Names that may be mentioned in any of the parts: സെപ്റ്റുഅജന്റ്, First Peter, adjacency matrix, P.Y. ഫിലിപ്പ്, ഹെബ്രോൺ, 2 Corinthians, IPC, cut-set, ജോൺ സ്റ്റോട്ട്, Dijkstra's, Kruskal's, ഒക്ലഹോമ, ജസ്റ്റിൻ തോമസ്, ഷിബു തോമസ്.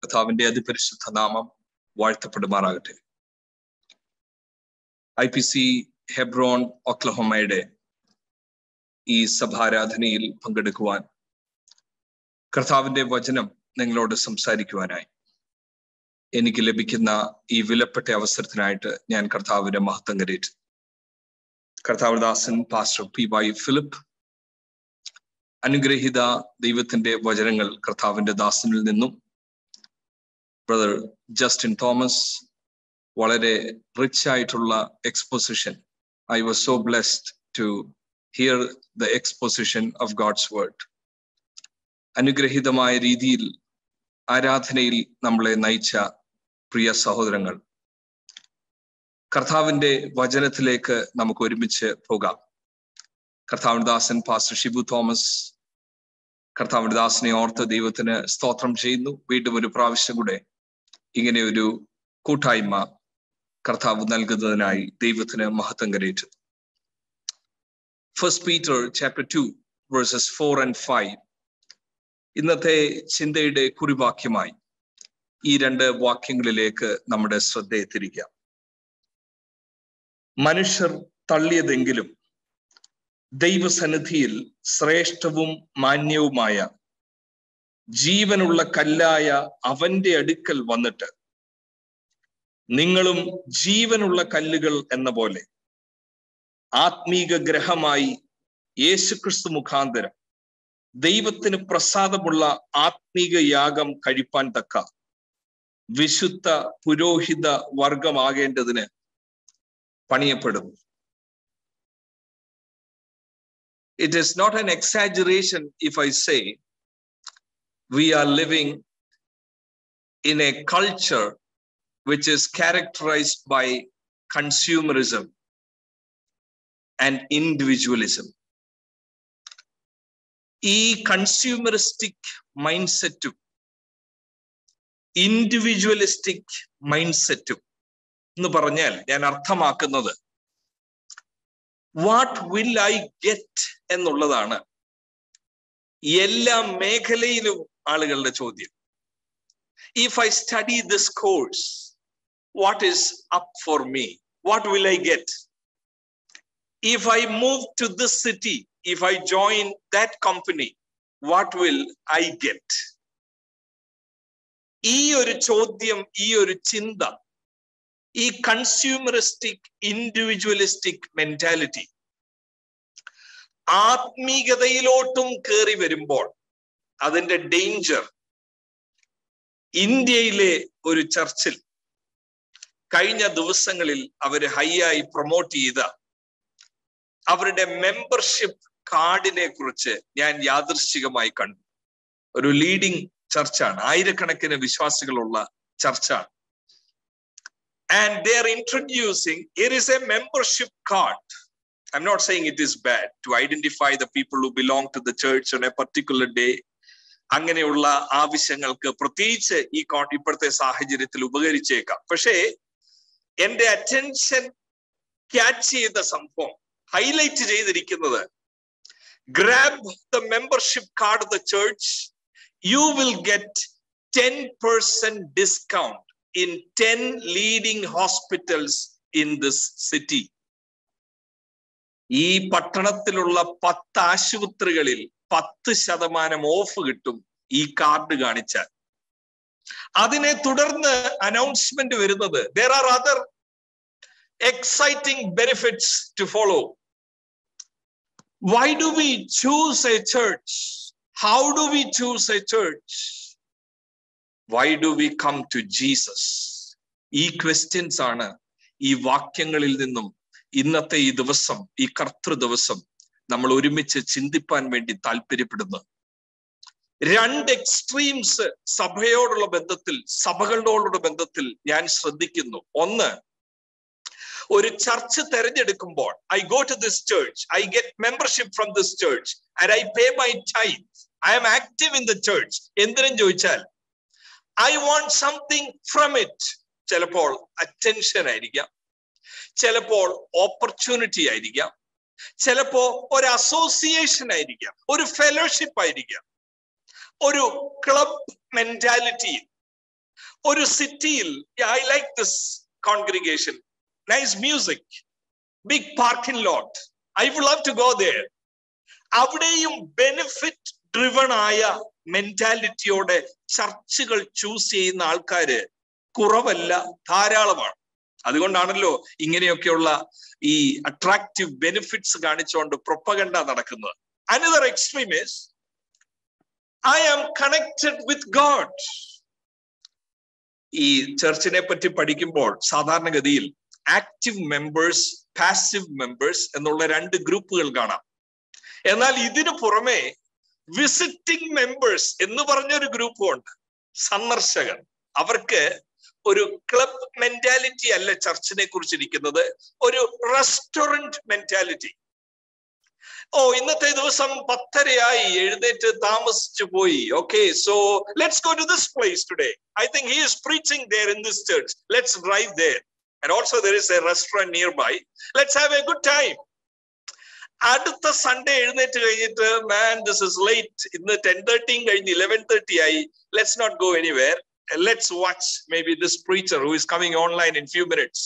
കർത്താവിന്റെ അതിപരിശുദ്ധ നാമം വാഴ്ത്തപ്പെടുമാറാകട്ടെ. IPC ഹെബ്രോൺ ഒക്ലഹോമയുടെ ഈ സഭാരാധനയിൽ പങ്കെടുക്കുവാൻ കർത്താവിന്റെ വചനം നിങ്ങളോട് സംസാരിക്കുവാനായി എനിക്ക് ലഭിക്കുന്ന ഈ വിലപ്പെട്ട അവസരത്തിനായിട്ട് ഞാൻ കർത്താവിന്റെ മഹത്വം കരേറ്റ്. കർത്താവ് ദാസൻ പാസ്റ്റർ P.Y. ഫിലിപ്പ് അനുഗ്രഹീത ദൈവത്തിന്റെ വചനങ്ങൾ കർത്താവിന്റെ ദാസനിൽ നിന്നും ബ്രദർ ജസ്റ്റിൻ തോമസ് വളരെ റിച്ച് ആയിട്ടുള്ള exposition. I was so blessed to hear the exposition of God's word. അനുഗ്രഹീതമായ രീതിയിൽ ആരാധനയിൽ നമ്മളെ നയിച്ച പ്രിയ സഹോദരങ്ങൾ, കർത്താവിന്റെ വചനത്തിലേക്ക് നമുക്ക് ഒരുമിച്ച് പോകാം. കർത്താവിന്റെ ദാസൻ പാസ്റ്റർ ഷിബു തോമസ് കർത്താവിന്റെ ദാസനെ ഓർത്ത് ദൈവത്തിന് സ്തോത്രം ചെയ്യുന്നു. വീണ്ടും ഒരു പ്രാവശ്യം കൂടെ ഇങ്ങനെ ഒരു കൂട്ടായ്മ കർത്താവ് നൽകുന്നതിനായി ദൈവത്തിന് മഹത്വം കരേറ്റുന്നു. First Peter chapter 2 verses 4 and 5 ഇന്നത്തെ ചിന്തയുടെ കുറിവാക്യമായി ഈ രണ്ട് വാക്യങ്ങളിലേക്ക് നമ്മുടെ ശ്രദ്ധയെ തിരിക്കാം. മനുഷ്യർ തള്ളിയതെങ്കിലും ദൈവസന്നിധിയിൽ ശ്രേഷ്ഠവും മാന്യവുമായ ജീവനുള്ള കല്ലായ അവന്റെ അടുക്കൽ വന്നിട്ട് നിങ്ങളും ജീവനുള്ള കല്ലുകൾ എന്ന പോലെ ആത്മീക ഗ്രഹമായി യേശുക്രിസ്തു മുഖാന്തരം ദൈവത്തിന് പ്രസാദമുള്ള ആത്മീക യാഗം കഴിപ്പാൻ തക്ക വിശുദ്ധ പുരോഹിത വർഗമാകേണ്ടതിന് പണിയപ്പെടുന്നു. It is not an exaggeration if I say we are living in a culture which is characterized by consumerism and individualism. Ee consumeristic mindset to individualistic mindset to ennu paranjal njan arthamakkunnathu what will I get എന്നുള്ളതാണ് എല്ലാ മേഖലയിലും ആളുകളുടെ ചോദ്യം. If I study this course, what is up for me? What will I get? If I move to this city, if I join that company, what will I get? ഈ ഒരു ചോദ്യം, ഈ ഒരു ചിന്ത, ഈ കൺസ്യൂമറിസ്റ്റിക് ഇൻഡിവിജ്വലിസ്റ്റിക് മെന്റാലിറ്റി ആത്മീകതയിലോട്ടും കയറി വരുമ്പോൾ അതിന്റെ ഡേഞ്ചർ ഇന്ത്യയിലെ ഒരു ചർച്ചിൽ കഴിഞ്ഞ ദിവസങ്ങളിൽ അവര് ഹൈയായി പ്രൊമോട്ട് ചെയ്ത അവരുടെ മെമ്പർഷിപ്പ് കാർഡിനെ കുറിച്ച് ഞാൻ യാദൃശ്ചികമായി കണ്ടു. ഒരു ലീഡിംഗ് ചർച്ചാണ്, ആയിരക്കണക്കിന് വിശ്വാസികളുള്ള ചർച്ചാണ്. And they are introducing, it is a membership card. I'm not saying it is bad to identify the people who belong to the church on a particular day. അങ്ങനെയുള്ള ആവശ്യങ്ങൾക്ക് പ്രത്യേകിച്ച് ഈ ഇപ്പോഴത്തെ സാഹചര്യത്തിൽ ഉപകരിച്ചേക്കാം. പക്ഷേ എന്റെ അറ്റൻഷൻ ക്യാച്ച് ചെയ്ത സംഭവം ഹൈലൈറ്റ് ചെയ്തിരിക്കുന്നത് grab the membership card of the church, you will get 10% discount in 10 leading hospitals in this city. ഈ പട്ടണത്തിലുള്ള 10 ആശുപത്രികളിൽ 10% ഓഫ് കിട്ടും ഈ കാർഡ് കാണിച്ചാൽ. അതിനെ തുടർന്ന് അനൗൺസ്മെന്റ് വരുന്നത് there are other exciting benefits to follow. Why do we choose a church? How do we choose a church? Why do we come to Jesus? ഈ questions ആണ് ഈ വാക്യങ്ങളിൽ നിന്നും ഇന്നത്തെ ഈ ദിവസം, ഈ കർത്തൃദിവസം നമ്മൾ ഒരുമിച്ച് ചിന്തിപ്പാൻ വേണ്ടി താല്പര്യപ്പെടുന്നത്. രണ്ട് എക്സ്ട്രീംസ് സഭയോടുള്ള ബന്ധത്തിൽ, സഭകളോടുള്ള ബന്ധത്തിൽ ഞാൻ ശ്രദ്ധിക്കുന്നു. ഒന്ന്, ഒരു ചർച്ച് തെരഞ്ഞെടുക്കുമ്പോൾ I go to this church, I get membership from this church and I pay my tithe, I am active in the church. എന്തിനും ചോദിച്ചാൽ I want something from it. ചിലപ്പോൾ അറ്റൻഷൻ ആയിരിക്കാം, ചിലപ്പോൾ ഓപ്പർച്യൂണിറ്റി ആയിരിക്കാം, ചിലപ്പോ ഒരു അസോസിയേഷൻ ആയിരിക്കാം, ഒരു ഫെലോഷിപ്പ് ആയിരിക്കാം, ഒരു ക്ലബ് മെന്റാലിറ്റി. ഒരു സിറ്റിയിൽ I like this congregation nice music big parking lot I would love to go there അവിടെയും ബെനിഫിറ്റ് ഡ്രിവൺ ആയ മെന്റാലിറ്റിയോടെ ചർച്ചുകൾ ചൂസ് ചെയ്യുന്ന ആൾക്കാര് കുറവല്ല ധാരാളമാണ് അതുകൊണ്ടാണല്ലോ ഇങ്ങനെയൊക്കെയുള്ള ഈ അട്രാക്റ്റീവ് ബെനിഫിറ്റ്സ് കാണിച്ചുകൊണ്ട് പ്രൊപ്പഗണ്ട നടക്കുന്നത് Another extreme is I am connected with God. ഈ ചർച്ചിനെ പറ്റി പഠിക്കുമ്പോൾ സാധാരണഗതിയിൽ ആക്റ്റീവ് മെമ്പേഴ്സ് പാസീവ് മെമ്പേഴ്സ് എന്നുള്ള രണ്ട് ഗ്രൂപ്പുകൾ കാണാം എന്നാൽ ഇതിനു പുറമെ വിസിറ്റിംഗ് മെമ്പേഴ്സ് എന്ന് പറഞ്ഞൊരു ഗ്രൂപ്പുണ്ട് സന്ദർശകർ അവർക്ക് ഒരു ക്ലബ് മെന്റാലിറ്റി അല്ല ചർച്ചിനെ കുറിച്ചിരിക്കുന്നത് ഒരു റെസ്റ്റോറന്റ് മെന്റാലിറ്റി ഓ ഇന്നത്തെ ദിവസം 10:30 എഴുന്നേറ്റ് താമസിച്ചു പോയി okay so let's go to this place today I think he is preaching there in this church let's drive there and also there is a restaurant near by let's have a good time അടുത്ത Sunday എഴുന്നേറ്റ് കഴിഞ്ഞിട്ട് man this is late ഇന്ന് 10:30 കഴിഞ്ഞ് 11:30 ആയി let's not go anywhere let's watch maybe this preacher who is coming online in few minutes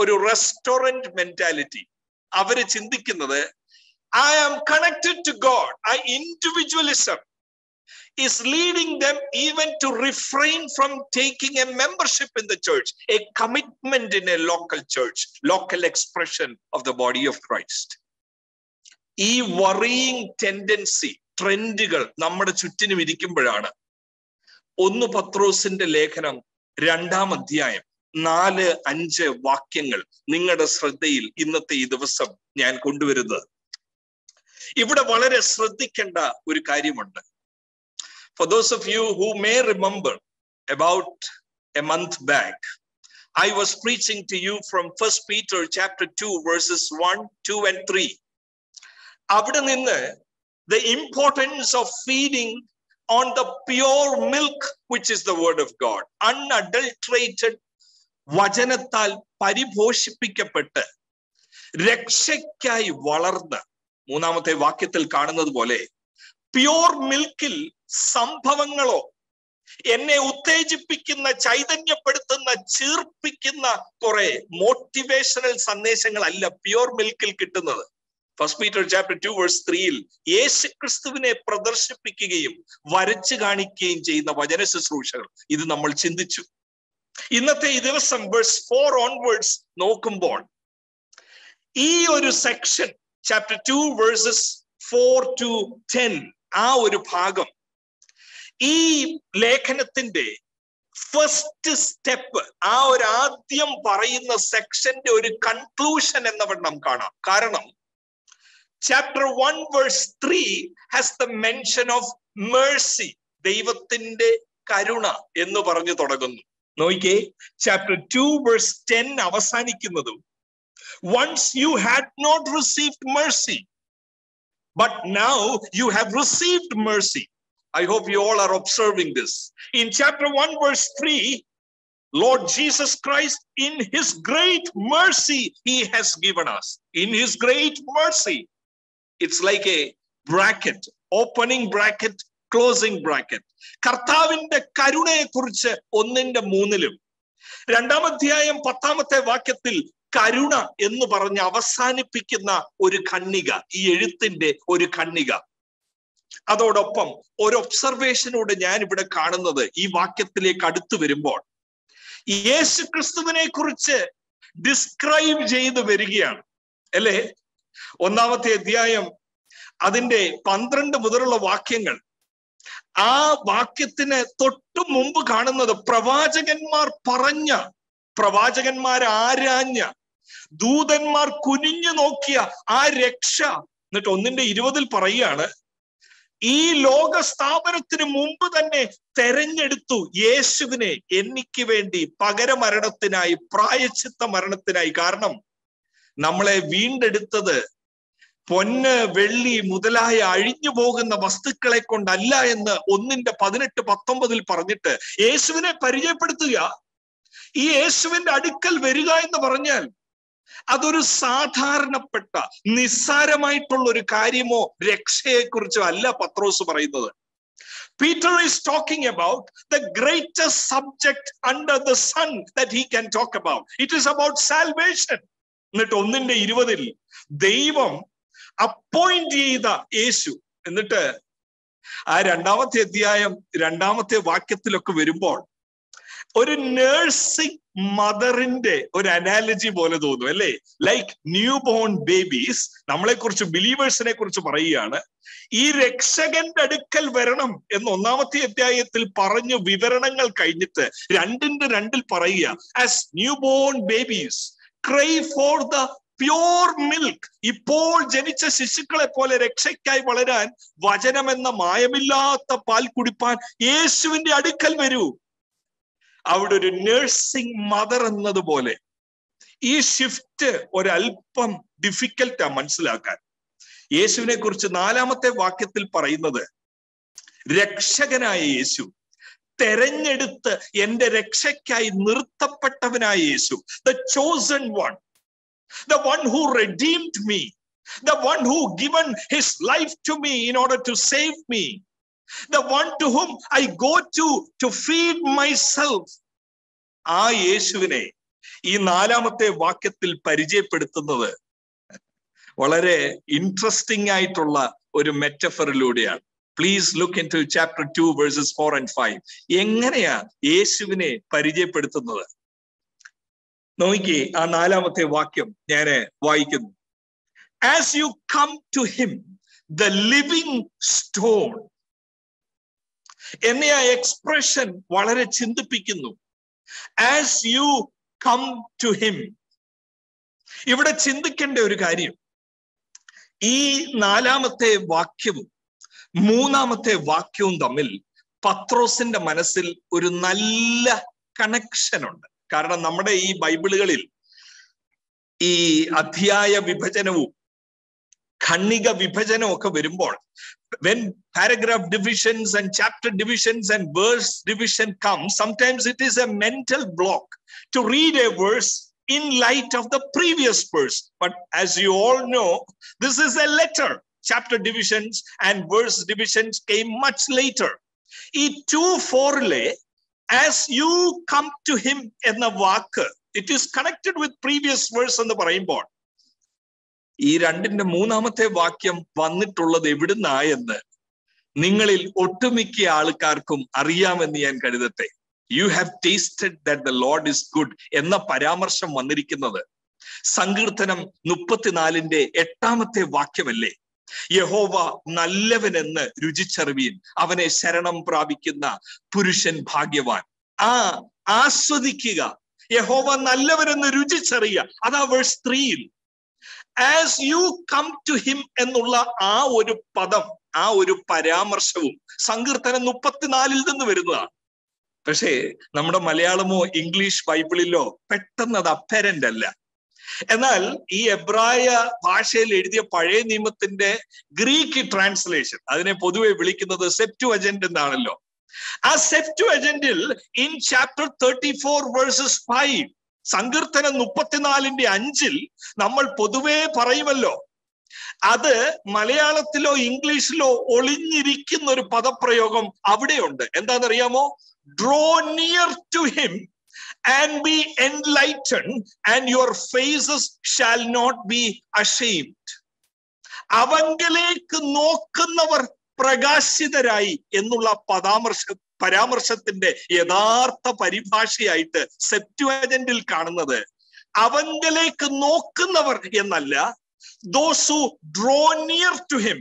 oru restaurant mentality avaru chindikkunnathu I am connected to God I individualism is leading them even to refrain from taking a membership in the church a commitment in a local church local expression of the body of Christ ee worrying tendency ട്രെൻഡുകൾ നമ്മുടെ ചുറ്റിനും ഇരിക്കുമ്പോഴാണ് 1 പത്രോസിന്റെ ലേഖനം 2 അധ്യായം 4-5 വാക്യങ്ങൾ നിങ്ങളുടെ ശ്രദ്ധയിൽ ഇന്നത്തെ ഈ ദിവസം ഞാൻ കൊണ്ടുവരുന്നത് ഇവിടെ വളരെ ശ്രദ്ധിക്കേണ്ട ഒരു കാര്യമുണ്ട് For those of you who may remember about a month back I was preaching to you from First Peter chapter 2 verses 1, 2 and 3 അവിടെ നിന്ന് the importance of feeding on the pure milk which is the word of God unadulterated വചനത്താൽ പരിഭോഷിപ്പിക്കപ്പെട്ട് രക്ഷയ്ക്കായി വളർന്ന് 3-ാമത്തെ വാക്യത്തിൽ കാണുന്നത് പോലെ pure milkൽ സംഭവങ്ങളോ എന്നെ ഉത്തേജിപ്പിക്കുന്ന ചൈതന്യപ്പെടുത്തുന്ന ചീർപ്പിക്കുന്ന കുറേ മോട്ടിവേഷണൽ സന്ദേശങ്ങളല്ല pure milkൽ കിട്ടുന്നത് First Peter chapter 2 verse 3 യേശു ക്രിസ്തുവിനെ പ്രദർശിപ്പിക്കുകയും വരച്ചു കാണിക്കുകയും ചെയ്യുന്ന വചന ശുശ്രൂഷകൾ ഇത് നമ്മൾ ചിന്തിച്ചു ഇന്നത്തെ ഈ ദിവസം verse 4 onwards നോക്കുമ്പോൾ ഈ ഒരു സെക്ഷൻ chapter 2 verses 4 to 10 ആ ഒരു ഭാഗം ഈ ലേഖനത്തിന്റെ ഫസ്റ്റ് സ്റ്റെപ്പ് ആ ഒരു ആദ്യം പറയുന്ന സെക്ഷന്റെ ഒരു കൺക്ലൂഷൻ എന്നവണ്ണം കാണാം കാരണം Chapter 1 verse 3 has the mention of mercy. ദൈവത്തിന്റെ കരുണ എന്ന് പറഞ്ഞു തുടങ്ങുന്നു. നോക്കിയേ chapter 2 verse 10 അവസാനിക്കുന്നത് Once you had not received mercy, but now you have received mercy. I hope you all are observing this. In chapter 1 verse 3, Lord Jesus Christ in his great mercy he has given us. In his great mercy It's like a bracket, opening bracket, closing bracket. കർത്താവിന്റെ കരുണയെക്കുറിച്ച് 1:3 രണ്ടാമധ്യായം 10-ാമത്തെ വാക്യത്തിൽ കരുണ എന്ന് പറഞ്ഞ് അവസാനിപ്പിക്കുന്ന ഒരു ഖണ്ഡിക ഈ എഴുത്തിന്റെ ഒരു ഖണ്ഡിക അതോടൊപ്പം ഒരു ഒബ്സർവേഷനോട് ഞാൻ ഇവിടെ കാണുന്നത് ഈ വാക്യത്തിലേക്ക് അടുത്തു വരുമ്പോൾ യേശു ക്രിസ്തുവിനെക്കുറിച്ച് ഡിസ്ക്രൈബ് ചെയ്തു വരികയാണ് അല്ലേ 1-ാമത്തെ അധ്യായം അതിന്റെ 12 മുതലുള്ള വാക്യങ്ങൾ ആ വാക്യത്തിന് തൊട്ടു മുമ്പ് കാണുന്നത് പ്രവാചകന്മാർ ആരാഞ്ഞ ദൂതന്മാർ കുനിഞ്ഞു നോക്കിയ ആ രക്ഷ എന്നിട്ട് 1:20 പറയുകയാണ് ഈ ലോക സ്ഥാപനത്തിന് മുമ്പ് തന്നെ തെരഞ്ഞെടുത്തു യേശുവിനെ എനിക്ക് വേണ്ടി പകരമരണത്തിനായി പ്രായശ്ചിത്ത മരണത്തിനായി കാരണം നമ്മളെ വീണ്ടെടുത്തത് പൊന്ന് വെള്ളി മുതലായ അഴിഞ്ഞു പോകുന്ന വസ്തുക്കളെ കൊണ്ടല്ല എന്ന് 1:18-19 പറഞ്ഞിട്ട് യേശുവിനെ പരിചയപ്പെടുത്തുക ഈ യേശുവിന്റെ അടുക്കൽ വരിക എന്ന് പറഞ്ഞാൽ അതൊരു സാധാരണപ്പെട്ട നിസ്സാരമായിട്ടുള്ള ഒരു കാര്യമോ രക്ഷയെക്കുറിച്ചോ അല്ല പത്രോസ് പറയുന്നത് Peter is talking about the greatest subject under the sun that he can talk about. It is about salvation. എന്നിട്ട് 1:20 ദൈവം അപ്പോയിന്റ് ചെയ്ത യേശു, എന്നിട്ട് ആ രണ്ടാമത്തെ അധ്യായം രണ്ടാമത്തെ വാക്യത്തിലൊക്കെ വരുമ്പോൾ ഒരു നേഴ്സിംഗ് മദറിന്റെ ഒരു അനാലജി പോലെ തോന്നും അല്ലേ? Like new born babies. നമ്മളെ കുറിച്ച്, ബിലീവേഴ്സിനെ കുറിച്ച് പറയുകയാണ്. ഈ രക്ഷകന്റെ അടുക്കൽ വരണം എന്ന് ഒന്നാമത്തെ അധ്യായത്തിൽ പറഞ്ഞു വിവരണങ്ങൾ കഴിഞ്ഞിട്ട് 2:2 പറയുക, as new born babies crave for the pure milk. ഇപ്പോൾ ജനിച്ച ശിശുക്കളെ പോലെ രക്ഷയ്ക്കായി വളരാൻ വചനമെന്ന മായമില്ലാത്ത പാൽ കുടിപ്പാൻ യേശുവിന്റെ അടുക്കൽ വരൂ. അവിടെ ഒരു നഴ്സിംഗ് മദർ എന്നതുപോലെ ഈ ഷിഫ്റ്റ് ഒരൽപ്പം ഡിഫിക്കൽട്ടാ മനസ്സിലാക്കാൻ. യേശുവിനെ കുറിച്ച് 4ാമത്തെ വാക്യത്തിൽ പറയുന്നത്, രക്ഷകനായ യേശു, തെരഞ്ഞെടുത്ത് എൻ്റെ രക്ഷയ്ക്കായി നിർത്തപ്പെട്ടവനായ യേശു, the chosen one, the one who redeemed me, the one who given his life to me in order to save me, the one to whom I go to feed myself. ആ യേശുവിനെ ഈ 4ാമത്തെ വാക്യത്തിൽ പരിചയപ്പെടുത്തുന്നത് വളരെ ഇൻട്രസ്റ്റിംഗ് ആയിട്ടുള്ള ഒരു മെറ്റഫറിലൂടെയാണ്. Please look into chapter 2 verses 4 and 5. എങ്ങനെയാ യേശുവിനെ പരിചയപ്പെടുത്തുന്നത് നോക്കി. ആ 4ാമത്തെ വാക്യം ഞാൻ വായിക്കുന്നു. As you come to him, the living stone. എന്നീ ആ എക്സ്പ്രഷൻ വളരെ ചിന്തിപ്പിക്കുന്നു. As you come to him. ഇവിടെ ചിന്തിക്കേണ്ട ഒരു കാര്യം, ഈ 4ാമത്തെ വാക്യവും 3ാമത്തെ വാക്യവും തമ്മിൽ പത്രോസിന്റെ മനസ്സിൽ ഒരു നല്ല കണക്ഷൻ ഉണ്ട്. കാരണം നമ്മുടെ ഈ ബൈബിളുകളിൽ ഈ അധ്യായ വിഭജനവും ഖണ്ഡിക വിഭജനവും ഒക്കെ വരുമ്പോൾ, when paragraph divisions and chapter divisions and verse division comes, sometimes it is a mental block to read a verse in light of the previous verse. But as you all know, this is a letter. Chapter divisions and verse divisions came much later. In 2:4, as you come to him enna vaak, it is connected with previous verse ennu parayumbol ee 2ന്റെ 3ാമത്തെ വാക്യം വന്നിട്ടുള്ളത് എവിടുന്നായെന്ന് നിങ്ങളിൽ ഒട്ടുമിക്ക ആൾക്കാർക്കും അറിയാമെന്ന് ഞാൻ കരുതട്ടെ. You have tasted that the Lord is good എന്ന പരാമർശം വന്നിരിക്കുന്നത് സങ്കീർത്തനം 34ന്റെ 8ാമത്തെ വാക്യമല്ലേ? യഹോവ നല്ലവനെന്ന് രുചിച്ചറിവീൻ, അവനെ ശരണം പ്രാപിക്കുന്ന പുരുഷൻ ഭാഗ്യവാൻ. ആസ്വദിക്കുക, യഹോവ നല്ലവനെന്ന് രുചിച്ചറിയുക. അതാ വേഴ്സ് 3ൽ as you come to him എന്നുള്ള ആ ഒരു പദം, ആ ഒരു പരാമർശവും സങ്കീർത്തനം 34ൽ നിന്ന് വരുന്നതാണ്. പക്ഷേ നമ്മുടെ മലയാളമോ ഇംഗ്ലീഷ് ബൈബിളിലോ പെട്ടെന്ന് അത് അപ്പരന്റ് അല്ല. എന്നാൽ ഈ എബ്രായ ഭാഷയിൽ എഴുതിയ പഴയ നിയമത്തിന്റെ ഗ്രീക്ക് ട്രാൻസ്ലേഷൻ, അതിനെ പൊതുവെ വിളിക്കുന്നത് സെപ്റ്റുഅജന്റ് എന്നാണല്ലോ. ആ സെപ്റ്റുഅജന്റിൽ ഇൻ ചാപ്റ്റർ 34 verses 5, സങ്കീർത്തനം 34:5 നമ്മൾ പൊതുവേ പറയുമല്ലോ, അത് മലയാളത്തിലോ ഇംഗ്ലീഷിലോ ഒളിഞ്ഞിരിക്കുന്ന ഒരു പദപ്രയോഗം അവിടെയുണ്ട്. എന്താണെന്നറിയാമോ? Draw near to him and be enlightened and your faces shall not be ashamed. അവങ്കലേക്ക് നോക്കുന്നവർ പ്രകാശിതരായി എന്നുള്ള പരാമർശത്തിന്റെ യഥാർത്ഥ പരിഭാഷയായിട്ട് സെപ്റ്റുഅജന്റിൽ കാണുന്നത് അവങ്കലേക്ക് നോക്കുന്നവർ എന്നല്ല, those who draw near to him,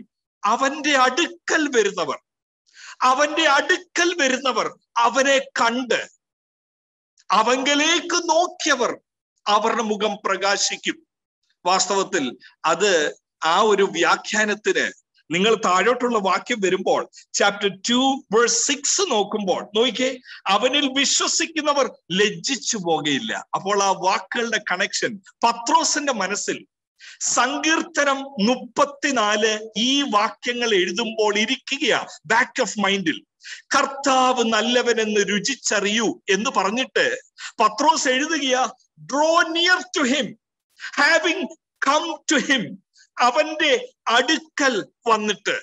അവന്റെ അടുക്കൽ വരുന്നവർ അവനെ കണ്ട് അവങ്കലേക്ക് നോക്കിയവർ അവരുടെ മുഖം പ്രകാശിക്കും. വാസ്തവത്തിൽ അത് ആ ഒരു വ്യാഖ്യാനത്തിന് നിങ്ങൾ താഴോട്ടുള്ള വാക്യം വരുമ്പോൾ ചാപ്റ്റർ 2 verse 6 നോക്കുമ്പോൾ നോക്കിക്കേ, അവനിൽ വിശ്വസിക്കുന്നവർ ലജ്ജിച്ചു പോകയില്ല. അപ്പോൾ ആ വാക്കുകളുടെ കണക്ഷൻ പത്രോസിന്റെ മനസ്സിൽ സങ്കീർത്തനം 34 ഈ വാക്യങ്ങൾ എഴുതുമ്പോൾ ഇരിക്കുക. ബാക്ക് ഓഫ് മൈൻഡിൽ കർത്താവ് നല്ലവനെന്ന് രുചിച്ചറിയൂ എന്ന് പറഞ്ഞിട്ട് പത്രോസ് എഴുതുകയാ, draw near to him having come to him, അവന്റെ അടുക്കൽ വന്നിട്ട്.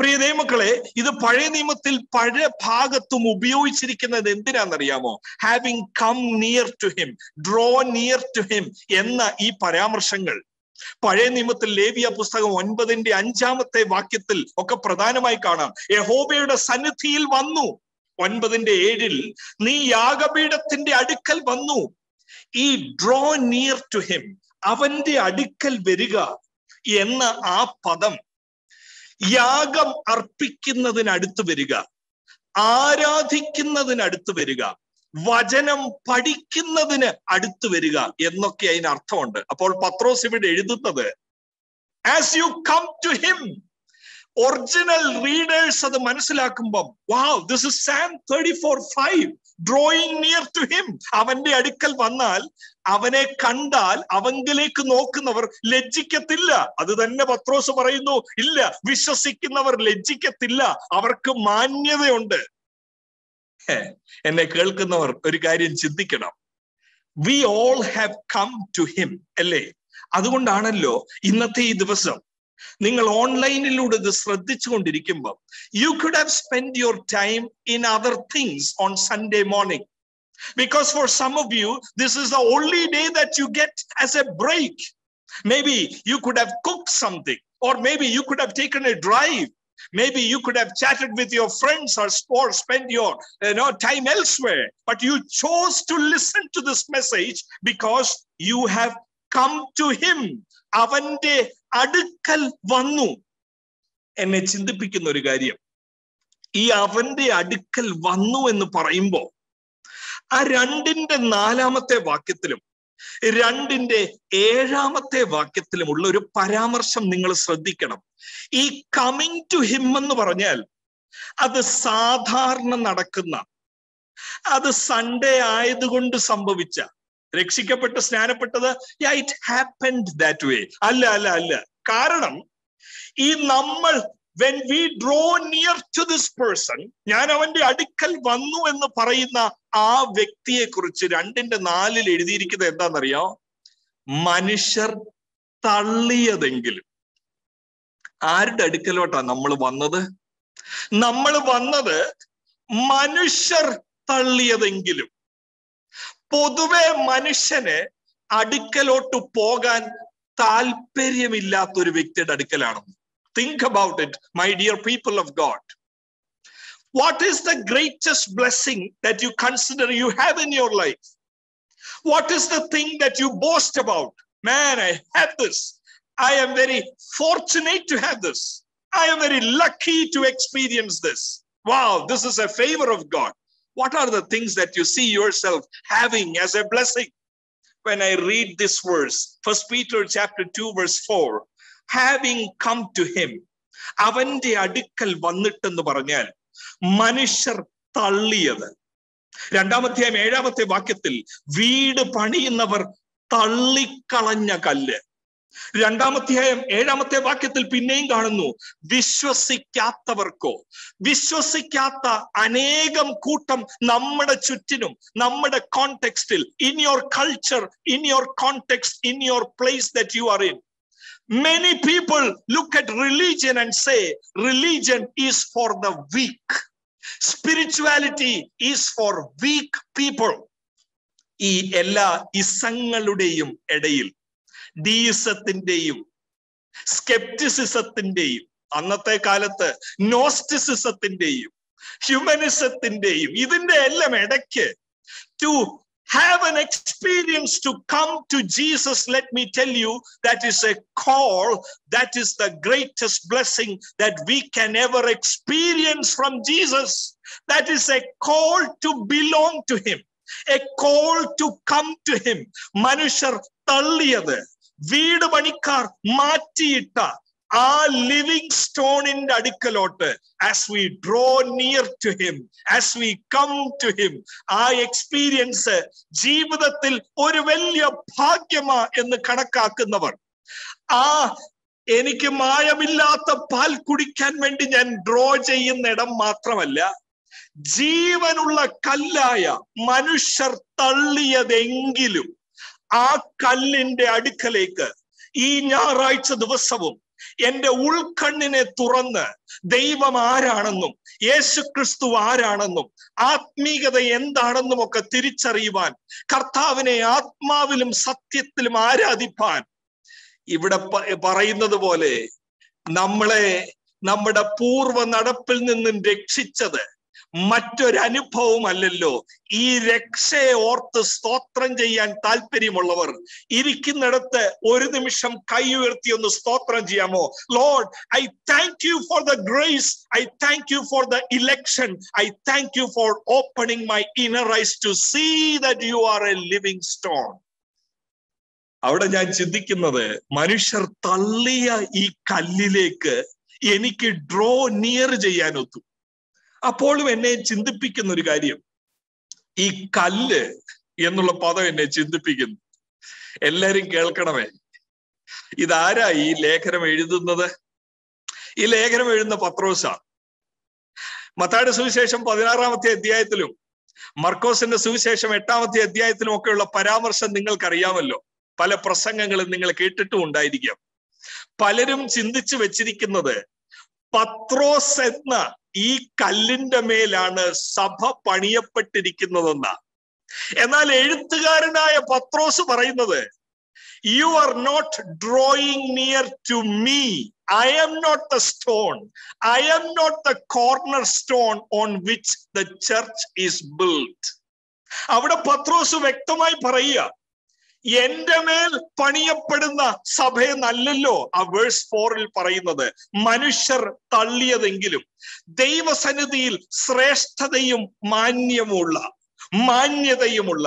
പ്രിയ ദൈവമക്കളെ, ഇത് പഴയ നിയമത്തിൽ പഴയ ഭാഗത്തും ഉപയോഗിച്ചിരിക്കുന്നത് എന്തിനാണെന്നറിയാമോ? Having come near to him, draw near to him എന്ന ഈ പരാമർശങ്ങൾ പഴയ നിയമത്തിൽ ലേവ്യ പുസ്തകം 9:5 വാക്യത്തിൽ ഒക്കെ പ്രധാനമായി കാണാം. യഹോവയുടെ സന്നിധിയിൽ വന്നു, 9:7 നീ യാഗപീഠത്തിന്റെ അടുക്കൽ വന്നു. ഈ ഡ്രോ നിയർ ടു ഹിം, അവന്റെ അടുക്കൽ വരിക എന്ന ആ പദം യാഗം അർപ്പിക്കുന്നതിനടുത്ത് വരിക, ആരാധിക്കുന്നതിനടുത്ത് വരിക, വചനം പഠിക്കുന്നതിന് അടുത്ത് വരിക എന്നൊക്കെ അതിനർത്ഥമുണ്ട്. അപ്പോൾ പത്രോസ് ഇവിടെ എഴുതുന്നത് as you come to him. Original readers അത് മനസ്സിലാക്കുമ്പം wow, this is Psalm 34:5 drawing near to him. അവന്റെ അടുക്കൽ വന്നാൽ, അവനെ കണ്ടാൽ, അവങ്കിലേക്ക് നോക്കുന്നവർ ലജ്ജിക്കത്തില്ല. അത് തന്നെ പത്രോസ് പറയുന്നു. ഇല്ല, വിശ്വസിക്കുന്നവർ ലജ്ജിക്കത്തില്ല, അവർക്ക് മാന്യതയുണ്ട്. എന്നെ കേൾക്കുന്നവർ ഒരു കാര്യം ചിന്തിക്കണം, we all have come to him അല്ലേ? അതുകൊണ്ടാണല്ലോ ഇന്നത്തെ ഈ ദിവസം നിങ്ങൾ ഓൺലൈനിലൂടെ ഇത് ശ്രദ്ധിച്ചു കൊണ്ടിരിക്കുമ്പോൾ you could have spend your time in other things on Sunday morning, because for some of you this is the only day that you get as a break. Maybe you could have cooked something, or maybe you could have taken a drive. Maybe you could have chatted with your friends or spend your time elsewhere. But you chose to listen to this message because you have come to him. Avante adukkal vannu. Enne chindipikkunna oru karyam. Ee avante adukkal vannu ennu parayumbo. Aa randinte naalamathe vaakyathilum, രണ്ടിന്റെ 7 വാക്യത്തിലുമുള്ള ഒരു പരാമർശം നിങ്ങൾ ശ്രദ്ധിക്കണം. ഈ coming to him എന്ന് പറഞ്ഞാൽ അത് സാധാരണ നടക്കുന്ന, അത് സൺഡേ ആയതുകൊണ്ട് സംഭവിച്ച, രക്ഷിക്കപ്പെട്ട് സ്നാനപ്പെട്ടത് ഇറ്റ് ഹാപ്പൻഡ് ദാറ്റ് വേ അല്ല. കാരണം ഈ നമ്മൾ when we draw near to this person, ഞാൻ അവന്റെ അടുക്കൽ വന്നു എന്ന് പറയുന്ന ആ വ്യക്തിയെ കുറിച്ച് 2:4 എഴുതിയിരിക്കുന്നത് എന്താണെന്നറിയോ? മനുഷ്യർ തള്ളിയതെങ്കിലും. ആരുടെ അടുക്കലോട്ടാ നമ്മൾ വന്നത്? നമ്മൾ വന്നത് മനുഷ്യർ തള്ളിയതെങ്കിലും. പൊതുവെ മനുഷ്യന് അടുക്കലോട്ട് പോകാൻ താല്പര്യമില്ലാത്തൊരു വ്യക്തിയുടെ അടുക്കലാണെന്ന്. Think about it, my dear people of God. What is the greatest blessing that you consider you have in your life? What is the thing that you boast about? Man, I have this. I am very fortunate to have this. I am very lucky to experience this. Wow, this is a favor of God. What are the things that you see yourself having as a blessing? When I read this verse, First Peter chapter 2:4, having come to him, അവന്റെ അടുക്കൽ വന്നിട്ടെന്ന് പറഞ്ഞാൽ മനുഷ്യർ തള്ളിയത്. 2:7 വാക്യത്തിൽ വീട് പണിയുന്നവർ തള്ളിക്കളഞ്ഞ കല്ല്. 7 വാക്യത്തിൽ പിന്നെയും കാണുന്നു, വിശ്വസിക്കാത്തവർക്കോ. വിശ്വസിക്കാത്ത അനേകം കൂട്ടം നമ്മുടെ ചുറ്റിനും, നമ്മുടെ കോണ്ടെക്സ്റ്റിൽ, in your culture, in your context, in your place that you are in. Many people look at religion and say religion is for the weak. Spirituality is for weak people. Ee ella isangaludeyum edayil, deismthinteyum, skepticismthinteyum, annathe kalathe gnosticismthinteyum, humanismthinteyum, idinte ellam edakke to have an experience to come to Jesus. Let me tell you, that is a call. That is the greatest blessing that we can ever experience from Jesus. That is a call to belong to him, a call to come to him. Manushar talliyade, veedu panikkar maattiitta our living stone in the adikkalotte, as we draw near to him, as we come to him, our experience jeevithathil oru velliya bhagyama ennu kanakakkunnavar, aa enikku maayamillatha paal kudikkan vendi njan draw cheyyunna idam mathramalla, jeevanulla kallaya manushar talliyadengilum aa kallinte adikkalekku ee nyaaraycha divasavum എന്റെ ഉൾക്കണ്ണിനെ തുറന്ന് ദൈവം ആരാണെന്നും യേശു ക്രിസ്തു ആരാണെന്നും ആത്മീകത എന്താണെന്നും ഒക്കെ തിരിച്ചറിയുവാൻ, കർത്താവിനെ ആത്മാവിലും സത്യത്തിലും ആരാധിപ്പാൻ. ഇവിടെ പറയുന്നത് പോലെ നമ്മളെ നമ്മുടെ പൂർവ്വ നടപ്പിൽ നിന്നും രക്ഷിച്ചത് മറ്റൊരനുഭവം അല്ലല്ലോ. ഈ രക്ഷയെ ഓർത്ത് സ്തോത്രം ചെയ്യാൻ താല്പര്യമുള്ളവർ ഇരിക്കുന്നിടത്ത് ഒരു നിമിഷം കൈ ഉയർത്തി ഒന്ന് സ്തോത്രം ചെയ്യാമോ? Lord, I thank you for the grace, I thank you for the election, I thank you for opening my inner eyes to see that you are a living stone. അവിടെ ഞാൻ ചിന്തിക്കുന്നത്, മനുഷ്യർ തള്ളിയ ഈ കല്ലിലേക്ക് എനിക്ക് ഡ്രോ നിയർ ചെയ്യാനൊത്തു. അപ്പോഴും എന്നെ ചിന്തിപ്പിക്കുന്ന ഒരു കാര്യം, ഈ കല്ല് എന്നുള്ള പദം എന്നെ ചിന്തിപ്പിക്കുന്നു. എല്ലാരും കേൾക്കണമേ, ഇതാരാ ഈ ലേഖനം എഴുതുന്നത്? ഈ ലേഖനം എഴുതുന്ന പത്രോസാണ്. മത്തായിയുടെ സുവിശേഷം 16-ാമത്തെ അധ്യായത്തിലും മർക്കോസിന്റെ സുവിശേഷം 8-ാമത്തെ അധ്യായത്തിലും ഒക്കെയുള്ള പരാമർശം നിങ്ങൾക്കറിയാമല്ലോ. പല പ്രസംഗങ്ങളും നിങ്ങൾ കേട്ടിട്ടും ഉണ്ടായിരിക്കാം. പലരും ചിന്തിച്ചു വെച്ചിരിക്കുന്നത്, പത്രോസ് എന്ന ഈ കല്ലിന്റെ മേലാണ് സഭ പണിയപ്പെട്ടിരിക്കുന്നതെന്നാ. എന്നാൽ എഴുത്തുകാരനായ പത്രോസ് പറയുന്നത്, you are not drawing near to me, I am not the stone, I am not the corner stone on which the church is build. അവിടെ പത്രോസ് വ്യക്തമായി പറയുക, എന്റെ മേൽ പണിയപ്പെടുന്ന സഭയെ നല്ലല്ലോ ആ വേഴ്സ് 4-ൽ പറയുന്നത്. മനുഷ്യർ തള്ളിയതെങ്കിലും ദൈവസന്നിധിയിൽ ശ്രേഷ്ഠതയും മാന്യതയുമുള്ള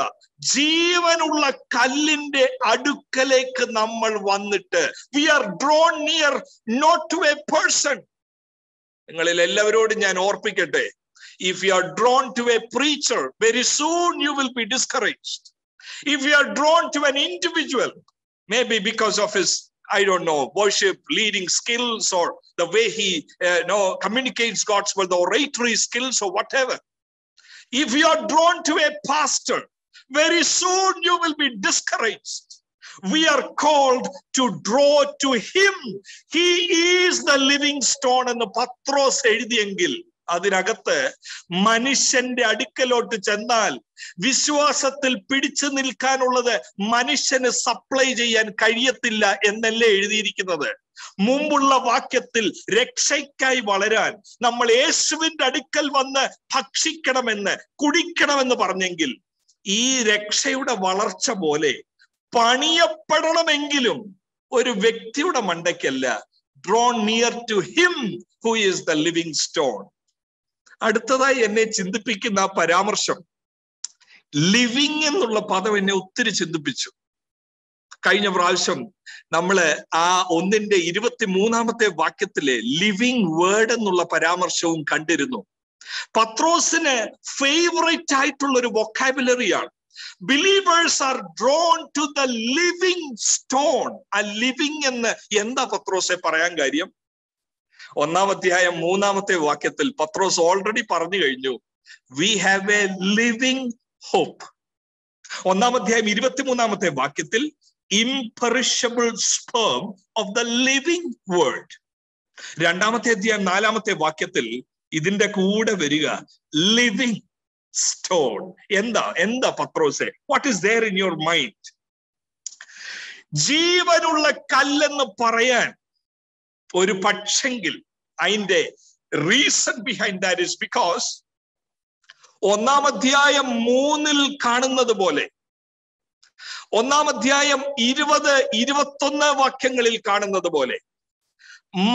ജീവനുള്ള കല്ലിന്റെ അടുക്കലേക്ക് നമ്മൾ വന്നിട്ട് we are drawn near not to a person. നിങ്ങളിൽ എല്ലാവരോടും ഞാൻ ഓർപ്പിക്കട്ടെ, if you are drawn to a preacher very soon you will be discouraged. If you are drawn to an individual, maybe because of his, I don't know, worship leading skills or the way he communicates God's word, the oratory skills or whatever. If you are drawn to a pastor, very soon you will be discouraged. We are called to draw to him. He is the living stone and the Patros ediyengil. അതിനകത്ത് മനുഷ്യന്റെ അടുക്കലോട്ട് ചെന്നാൽ വിശ്വാസത്തിൽ പിടിച്ചു നിൽക്കാനുള്ളത് മനുഷ്യന് supply ചെയ്യാൻ കഴിയത്തില്ല എന്നല്ലേ എഴുതിയിരിക്കുന്നത്. മുമ്പുള്ള വാക്യത്തിൽ രക്ഷയ്ക്കായി വളരാൻ നമ്മൾ യേശുവിൻ്റെ അടുക്കൽ വന്ന് ഭക്ഷിക്കണമെന്ന് കുടിക്കണമെന്ന് പറഞ്ഞെങ്കിൽ, ഈ രക്ഷയുടെ വളർച്ച പോലെ പണിയപ്പെടണമെങ്കിലും ഒരു വ്യക്തിയുടെ മണ്ടയ്ക്കല്ല, drawn near to him who is the living stone. അടുത്തതായി എന്നെ ചിന്തിപ്പിക്കുന്ന ആ പരാമർശം, ലിവിങ് എന്നുള്ള പദം എന്നെ ഒത്തിരി ചിന്തിപ്പിച്ചു. കഴിഞ്ഞ പ്രാവശ്യം നമ്മള് ആ 1:23 ലിവിങ് വേർഡ് എന്നുള്ള പരാമർശവും കണ്ടിരുന്നു. പത്രോസിന് ഫേവറേറ്റ് ആയിട്ടുള്ള ഒരു വൊക്കാബുലറിയാണ്. Believers are drawn to the living stone. A living എന്ന് എന്താ പത്രോസെ പറയാൻ കാര്യം? 1:3 പത്രോസ് ഓൾറെഡി പറഞ്ഞു കഴിഞ്ഞു, we have a living hope. 1:23 imperishable sperm of the living word. 2:4 ഇതിന്റെ കൂടെ വരിക living stone. എന്താ പത്രോസെ, what is there in your mind? ജീവനുള്ള കല്ലെന്ന് പറയാൻ ഒരു പക്ഷെങ്കിൽ അതിന്റെ reason behind that is because 1:3 കാണുന്നത് പോലെ, 20-21 കാണുന്നത് പോലെ,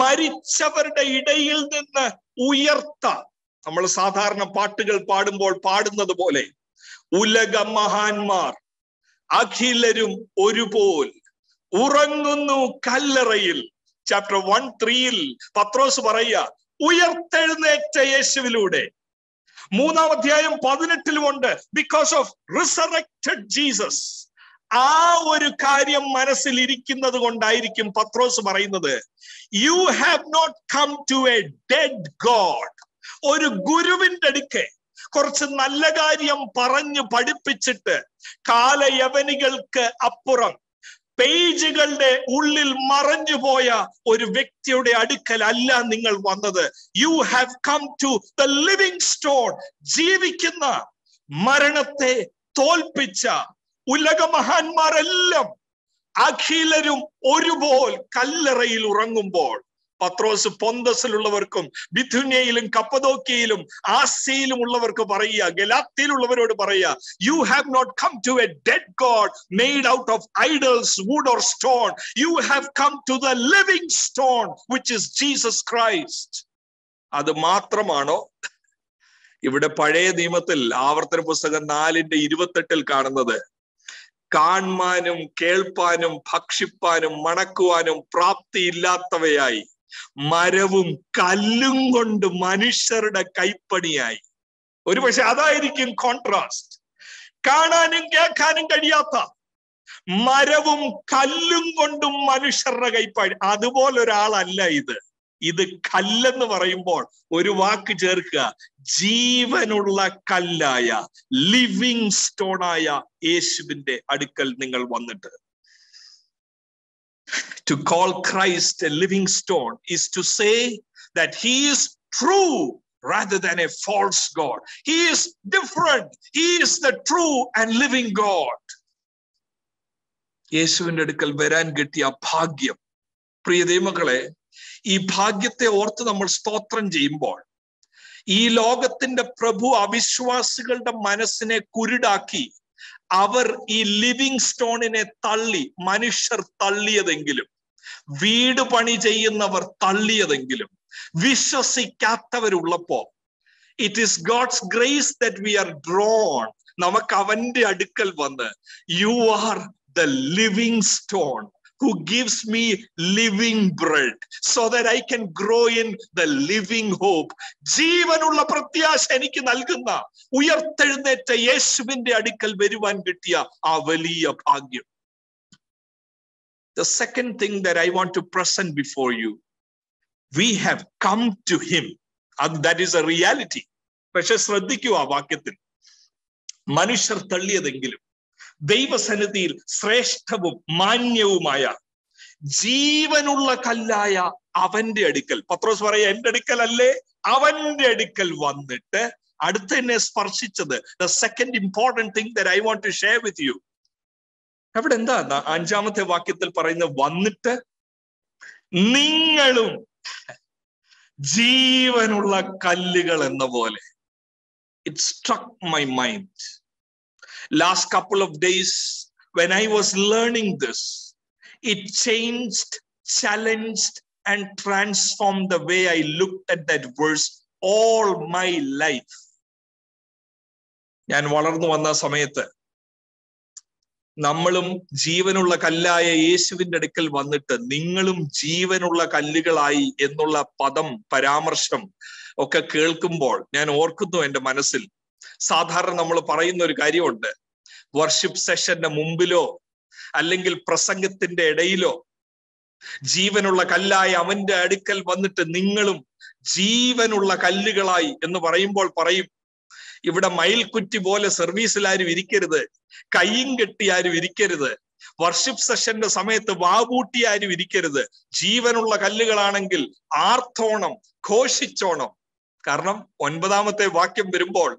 മരിച്ചവരുടെ ഇടയിൽ നിന്ന് ഉയർത്ത, നമ്മൾ സാധാരണ പാട്ടുകൾ പാടുമ്പോൾ പാടുന്നത് പോലെ, ഉലക മഹാന്മാർ അഖിലരും ഒരുപോൽ ഉറങ്ങുന്നു കല്ലറയിൽ. ചാപ്റ്റർ 1:3 പത്രോസ് പറയുക, ഉയർത്തെഴുന്നേറ്റ യേശുവിലൂടെ. 3:18 ഉണ്ട്, ബിക്കോസ് ഓഫ് റിസറക്റ്റഡ് ജീസസ്. ആ ഒരു കാര്യം മനസ്സിൽ ഇരിക്കുന്നത് കൊണ്ടായിരിക്കും പത്രോസ് പറയുന്നത്, you have not come to a dead god. ഒരു ഗുരുവിന്റെ അടുക്കെ കുറച്ച് നല്ല കാര്യം പറഞ്ഞു പഠിപ്പിച്ചിട്ട് കാലയവനികൾക്ക് അപ്പുറം പേജുകളുടെ ഉള്ളിൽ മറഞ്ഞു പോയ ഒരു വ്യക്തിയുടെ അടുക്കലല്ല നിങ്ങൾ വന്നത്. You have come to the living stone, ജീവിക്കുന്ന മരണത്തെ തോൽപ്പിച്ച ഉലകമഹാന്മാരെല്ലാം അഖിലരും ഒരുപോൽ കല്ലറയിൽ ഉറങ്ങുമ്പോൾ, പത്രോസ് പൊന്തസിലുള്ളവർക്കും ബിഥുന്യയിലും കപ്പദോക്കിയയിലും ആസ്യയിലും ഉള്ളവർക്ക് പറയുക, ഗലാത്തിയിലുള്ളവരോട് പറയുക, you have not come to a dead god made out of idols, wood or stone. You have come to the living stone which is Jesus Christ. അത് മാത്രമാണോ ഇവിടെ പഴയ നിയമത്തിൽ ആവർത്തന പുസ്തകം 4:28 കാണുന്നത്? കാണുവാനും കേൾപ്പാനും ഭക്ഷിപ്പാനും മണക്കുവാനും പ്രാപ്തിയില്ലാത്തവയായി, മരവും കല്ലും കൊണ്ട് മനുഷ്യരുടെ കൈപ്പണിയായി. ഒരു പക്ഷെ അതായിരിക്കും കോൺട്രാസ്റ്റ്. കാണാനും കേൾക്കാനും കഴിയാത്ത, മരവും കല്ലും കൊണ്ടും മനുഷ്യരുടെ കൈപ്പണി. അതുപോലെ ഒരാളല്ല ഇത്. ഇത് കല്ലെന്ന് പറയുമ്പോൾ ഒരു വാക്ക് ചേർക്കുക, ജീവനുള്ള കല്ലായ ലിവിങ് സ്റ്റോണായ യേശുവിന്റെ അടുക്കൽ നിങ്ങൾ വന്നിട്ട്. To call Christ a living stone is to say that he is true rather than a false God. He is different. He is the true and living God. യേശുവിന്റെ അടുക്കൽ വരാൻ കിട്ടിയ ഭാഗ്യം. പ്രിയ ദൈവമക്കളെ, ഈ ഭാഗ്യത്തെ ഓർത്ത് നമ്മൾ സ്തോത്രം ചെയ്യുമ്പോൾ, ഈ ലോകത്തിന്റെ പ്രഭു അവിശ്വാസികളുടെ മനസ്സിനെ കുരുടാക്കി അവർ ഈ ലിവിങ് സ്റ്റോണിനെ തള്ളി, മനുഷ്യർ തള്ളിയതെങ്കിലും, വീട് പണി ചെയ്യുന്നവർ തള്ളിയതെങ്കിലും, വിശ്വസിക്കാത്തവരുള്ളപ്പോ it is God's grace that we are drawn. നമുക്ക് അവന്റെ അടുക്കൽ വന്ന്, you are the living stone who gives me living bread so that I can grow in the living hope. ജീവനുള്ള പ്രത്യാശ എനിക്ക് നൽകുന്ന ഉയർത്തെഴുന്നേറ്റ യേശുവിന്റെ അടുക്കൽ വരുവാൻ കിട്ടിയ ആ വലിയ ഭാഗ്യം. The second thing that I want to present before you, we have come to him, and that is a reality. പക്ഷേ ശ്രദ്ധിക്കുക, ആ വാക്യത്തിൽ മനുഷ്യർ തള്ളിയതെങ്കിലും ദൈവസന്നിധിയിൽ ശ്രേഷ്ഠവും മാന്യവുമായ ജീവനുള്ള കല്ലായ അവന്റെ അടുക്കൽ. പത്രോസ് പറയാ, എന്റെ അടുക്കൽ അല്ലേ, അവന്റെ അടുക്കൽ വന്നിട്ട്. അടുത്ത് എന്നെ സ്പർശിച്ചത്, the second important thing that I want to share with you. അവിടെ എന്താ 5-ാമത്തെ വാക്യത്തിൽ പറയുന്നത്? വന്നിട്ട് നിങ്ങളും ജീവനുള്ള കല്ലുകൾ എന്ന പോലെ. It struck my mind last couple of days when I was learning this. It changed, challenged and transformed the way I looked at that verse all my life. ഞാൻ വളർന്നു വന്ന സമയത്ത് നമ്മളും ജീവനുള്ള കല്ലായ യേശുവിന്റെ അടുക്കൽ വന്നിട്ട് നിങ്ങളും ജീവനുള്ള കല്ലുകളായി എന്നുള്ള പദം, പരാമർശം ഒക്കെ കേൾക്കുമ്പോൾ ഞാൻ ഓർക്കുന്നു, എൻ്റെ മനസ്സിൽ സാധാരണ നമ്മൾ പറയുന്ന ഒരു കാര്യമുണ്ട്. വർഷിപ്പ് സെഷന്റെ മുമ്പിലോ അല്ലെങ്കിൽ പ്രസംഗത്തിന്റെ ഇടയിലോ ജീവനുള്ള കല്ലായി അവന്റെ അടുക്കൽ വന്നിട്ട് നിങ്ങളും ജീവനുള്ള കല്ലുകളായി എന്ന് പറയുമ്പോൾ പറയും, ഇവിടെ മയിൽക്കുറ്റി പോലെ സർവീസിൽ ആരും ഇരിക്കരുത്, കയ്യും കെട്ടി ആരും ഇരിക്കരുത്, വർഷിപ്പ് സെഷന്റെ സമയത്ത് വാവൂട്ടി ആരും ഇരിക്കരുത്, ജീവനുള്ള കല്ലുകളാണെങ്കിൽ ആർത്തോണം, ഘോഷിച്ചോണം. കാരണം 9-ാമത്തെ വാക്യം വരുമ്പോൾ,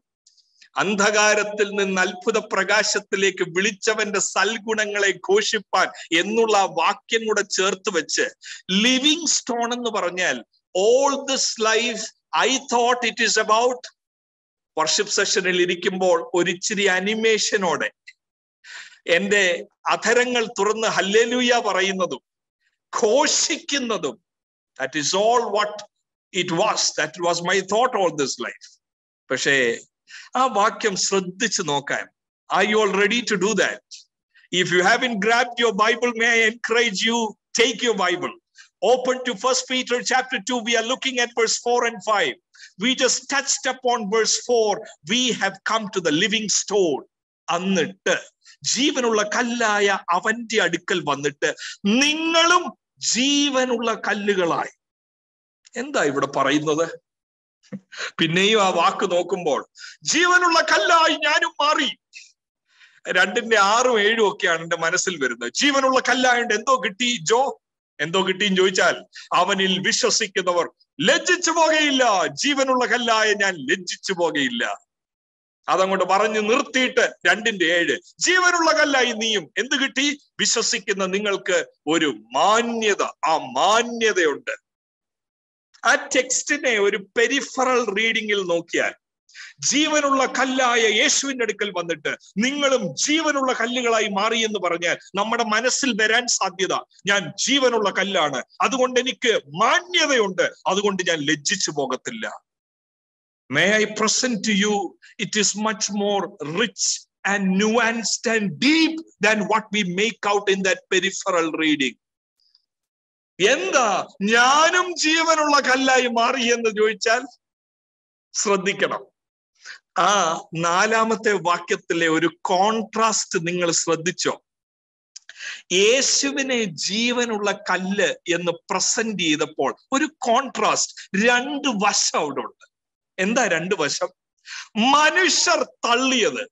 അന്ധകാരത്തിൽ നിന്ന് അത്ഭുത പ്രകാശത്തിലേക്ക് വിളിച്ചവന്റെ സൽഗുണങ്ങളെ ഘോഷിപ്പാൻ എന്നുള്ള വാക്യം കൂടെ ചേർത്ത് വെച്ച്, ലിവിങ് സ്റ്റോൺ എന്ന് പറഞ്ഞാൽ all this life I thought it is about. Worship സെഷനിൽ ഇരിക്കുമ്പോൾ ഒരിച്ചിരി അനിമേഷനോടെ എൻ്റെ അധരങ്ങൾ തുറന്ന് ഹല്ലേലൂയ പറയുന്നതും ഘോഷിക്കുന്നതും, that is all what it was, that was my thought all this life. പക്ഷേ ആ വാക്യം ശ്രദ്ധിച്ചു നോക്കാൻ, are you all ready to do that? If you have grabbed your Bible, may I encourage you, take your Bible, open to first Peter chapter 2. We are looking at verse 4 and 5. We just touched upon verse 4. We have come to the living stone. എന്നിട്ട് ജീവനുള്ള കല്ലായ അവന്റെ അടുക്കൽ വന്നിട്ട് നിങ്ങളും ജീവനുള്ള കല്ലുകളായി. എന്താ ഇവിടെ പറയുന്നത്? പിന്നെയും ആ വാക്ക് നോക്കുമ്പോൾ, ജീവനുള്ള കല്ലായി ഞാനും മാറി, രണ്ടിന്റെ ആറും ഏഴും ഒക്കെയാണ് എന്റെ മനസ്സിൽ വരുന്നത്. ജീവനുള്ള കല്ലായണ്ട് എന്തോ കിട്ടിയും ചോദിച്ചാൽ അവനിൽ വിശ്വസിക്കുന്നവർ ലജ്ജിച്ചു പോകയില്ല. ജീവനുള്ള കല്ലായ ഞാൻ ലജ്ജിച്ചു പോകയില്ല. അതങ്ങോട്ട് പറഞ്ഞു നിർത്തിയിട്ട് 2:7 ജീവനുള്ള കല്ലായി നീയും എന്ത് കിട്ടി? വിശ്വസിക്കുന്ന നിങ്ങൾക്ക് ഒരു മാന്യത. ആ മാന്യതയുണ്ട്. ആ ടെക്സ്റ്റിനെ ഒരു പെരിഫറൽ റീഡിങ്ങിൽ നോക്കിയാൽ ജീവനുള്ള കല്ലായ യേശുവിന്റെ അടുക്കൽ വന്നിട്ട് നിങ്ങളും ജീവനുള്ള കല്ലുകളായി മാറി എന്ന് പറഞ്ഞാൽ നമ്മുടെ മനസ്സിൽ വരാൻ സാധ്യത ഞാൻ ജീവനുള്ള കല്ലാണ്, അതുകൊണ്ട് എനിക്ക് മാന്യതയുണ്ട്, അതുകൊണ്ട് ഞാൻ ലജ്ജിച്ചു പോകത്തില്ല. May I present to you, it is much more rich and nuanced and deep than what we make out in that peripheral reading. എന്താ ഞാനും ജീവനുള്ള കല്ലായി മാറി എന്ന് ചോദിച്ചാൽ ശ്രദ്ധിക്കണം. ആ 4-ാമത്തെ വാക്യത്തിലെ ഒരു കോൺട്രാസ്റ്റ് നിങ്ങൾ ശ്രദ്ധിച്ചോ? യേശുവിനെ ജീവനുള്ള കല്ല് എന്ന് പ്രസന്റ് ചെയ്തപ്പോൾ ഒരു കോൺട്രാസ്റ്റ്, 2 വശം അവിടെ ഉണ്ട്. എന്താ 2 വശം? മനുഷ്യർ തള്ളിയത്,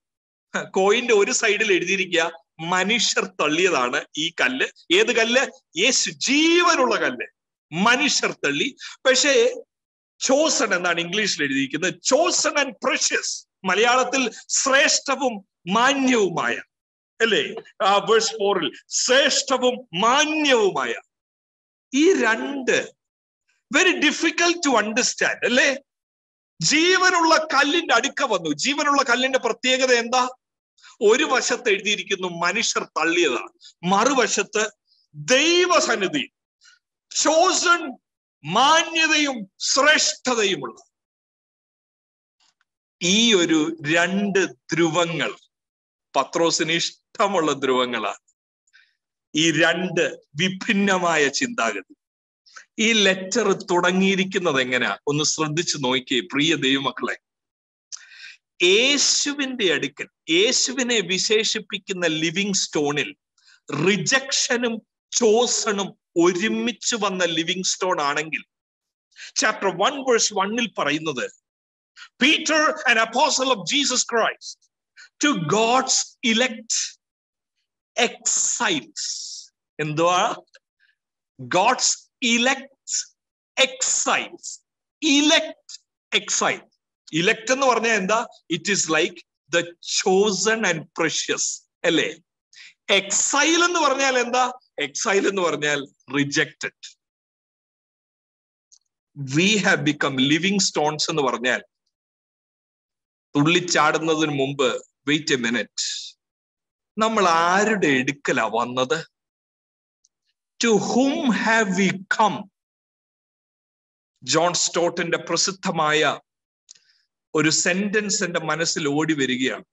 കോയിന്റെ ഒരു സൈഡിൽ എഴുതിയിരിക്കുക മനുഷ്യർ തള്ളിയതാണ് ഈ കല്ല്. ഏത് കല്ല്? യേശു ജീവനുള്ള കല്ല് മനുഷ്യർ തള്ളി. പക്ഷേ ചോസൺ എന്നാണ് ഇംഗ്ലീഷിൽ എഴുതിയിരിക്കുന്നത്. ചോസൺ ആൻഡ് പ്രഷ്യസ്, മലയാളത്തിൽ ശ്രേഷ്ഠവും മാന്യവുമായ, അല്ലേ? ആ വേഴ്സ് 4-ൽ ശ്രേഷ്ഠവും മാന്യവുമായ. ഈ 2 വെരി ഡിഫിക്കൽട്ട് ടു അണ്ടർസ്റ്റാൻഡ്, അല്ലേ? ജീവനുള്ള കല്ലിന്റെ അടുക്ക വന്നു. ജീവനുള്ള കല്ലിന്റെ പ്രത്യേകത എന്താ? ഒരു വശത്ത് എഴുതിയിരിക്കുന്നു മനുഷ്യർ തള്ളിയതാണ്, മറുവശത്ത് ദൈവസന്നിധി ചോസൺ മാന്യതയും ശ്രേഷ്ഠതയുമുള്ള ഈ ഒരു 2 ധ്രുവങ്ങൾ പത്രോസിന് ഇഷ്ടമുള്ള ധ്രുവങ്ങളാണ്. ഈ 2 വിഭിന്നമായ ചിന്താഗതി. ഈ ലെറ്റർ തുടങ്ങിയിരിക്കുന്നത് എങ്ങനെയാ ഒന്ന് ശ്രദ്ധിച്ചു നോക്കിയേ പ്രിയ ദൈവമക്കളെ. യേശുവിന്റെ അടുക്കൽ, യേശുവിനെ വിശേഷിപ്പിക്കുന്ന ലിവിംഗ് സ്റ്റോണിൽ റിജക്ഷനും ചോസണും ഒരുമിച്ച് വന്ന ലിവിംഗ് സ്റ്റോൺ ആണെങ്കിൽ ചാപ്റ്റർ 1:1 പറയുന്നത് Peter an apostle of Jesus Christ to God's elect exiles. എന്തുവാ? God's elect exiles. Elect exile. Elect എന്ന് പറഞ്ഞാൽ എന്താ? It is like the chosen and precious, അല്ലേ? എക്സൈൽ എന്ന് പറഞ്ഞാൽ എന്താ? എക്സൈൽ എന്ന് പറഞ്ഞാൽ rejected. We have become living stones എന്ന് പറഞ്ഞാൽ തുള്ളിച്ചാടുന്നതിന് മുമ്പ് വെയിറ്റ് എ മിനിറ്റ്, നമ്മൾ ആരുടെ എടുക്കലാ വന്നത്? To whom have we come? John സ്റ്റോട്ടിന്റെ പ്രസിദ്ധമായ ഒരു സെന്റൻസ് എന്റെ മനസ്സിൽ ഓടി വരികയാണ്.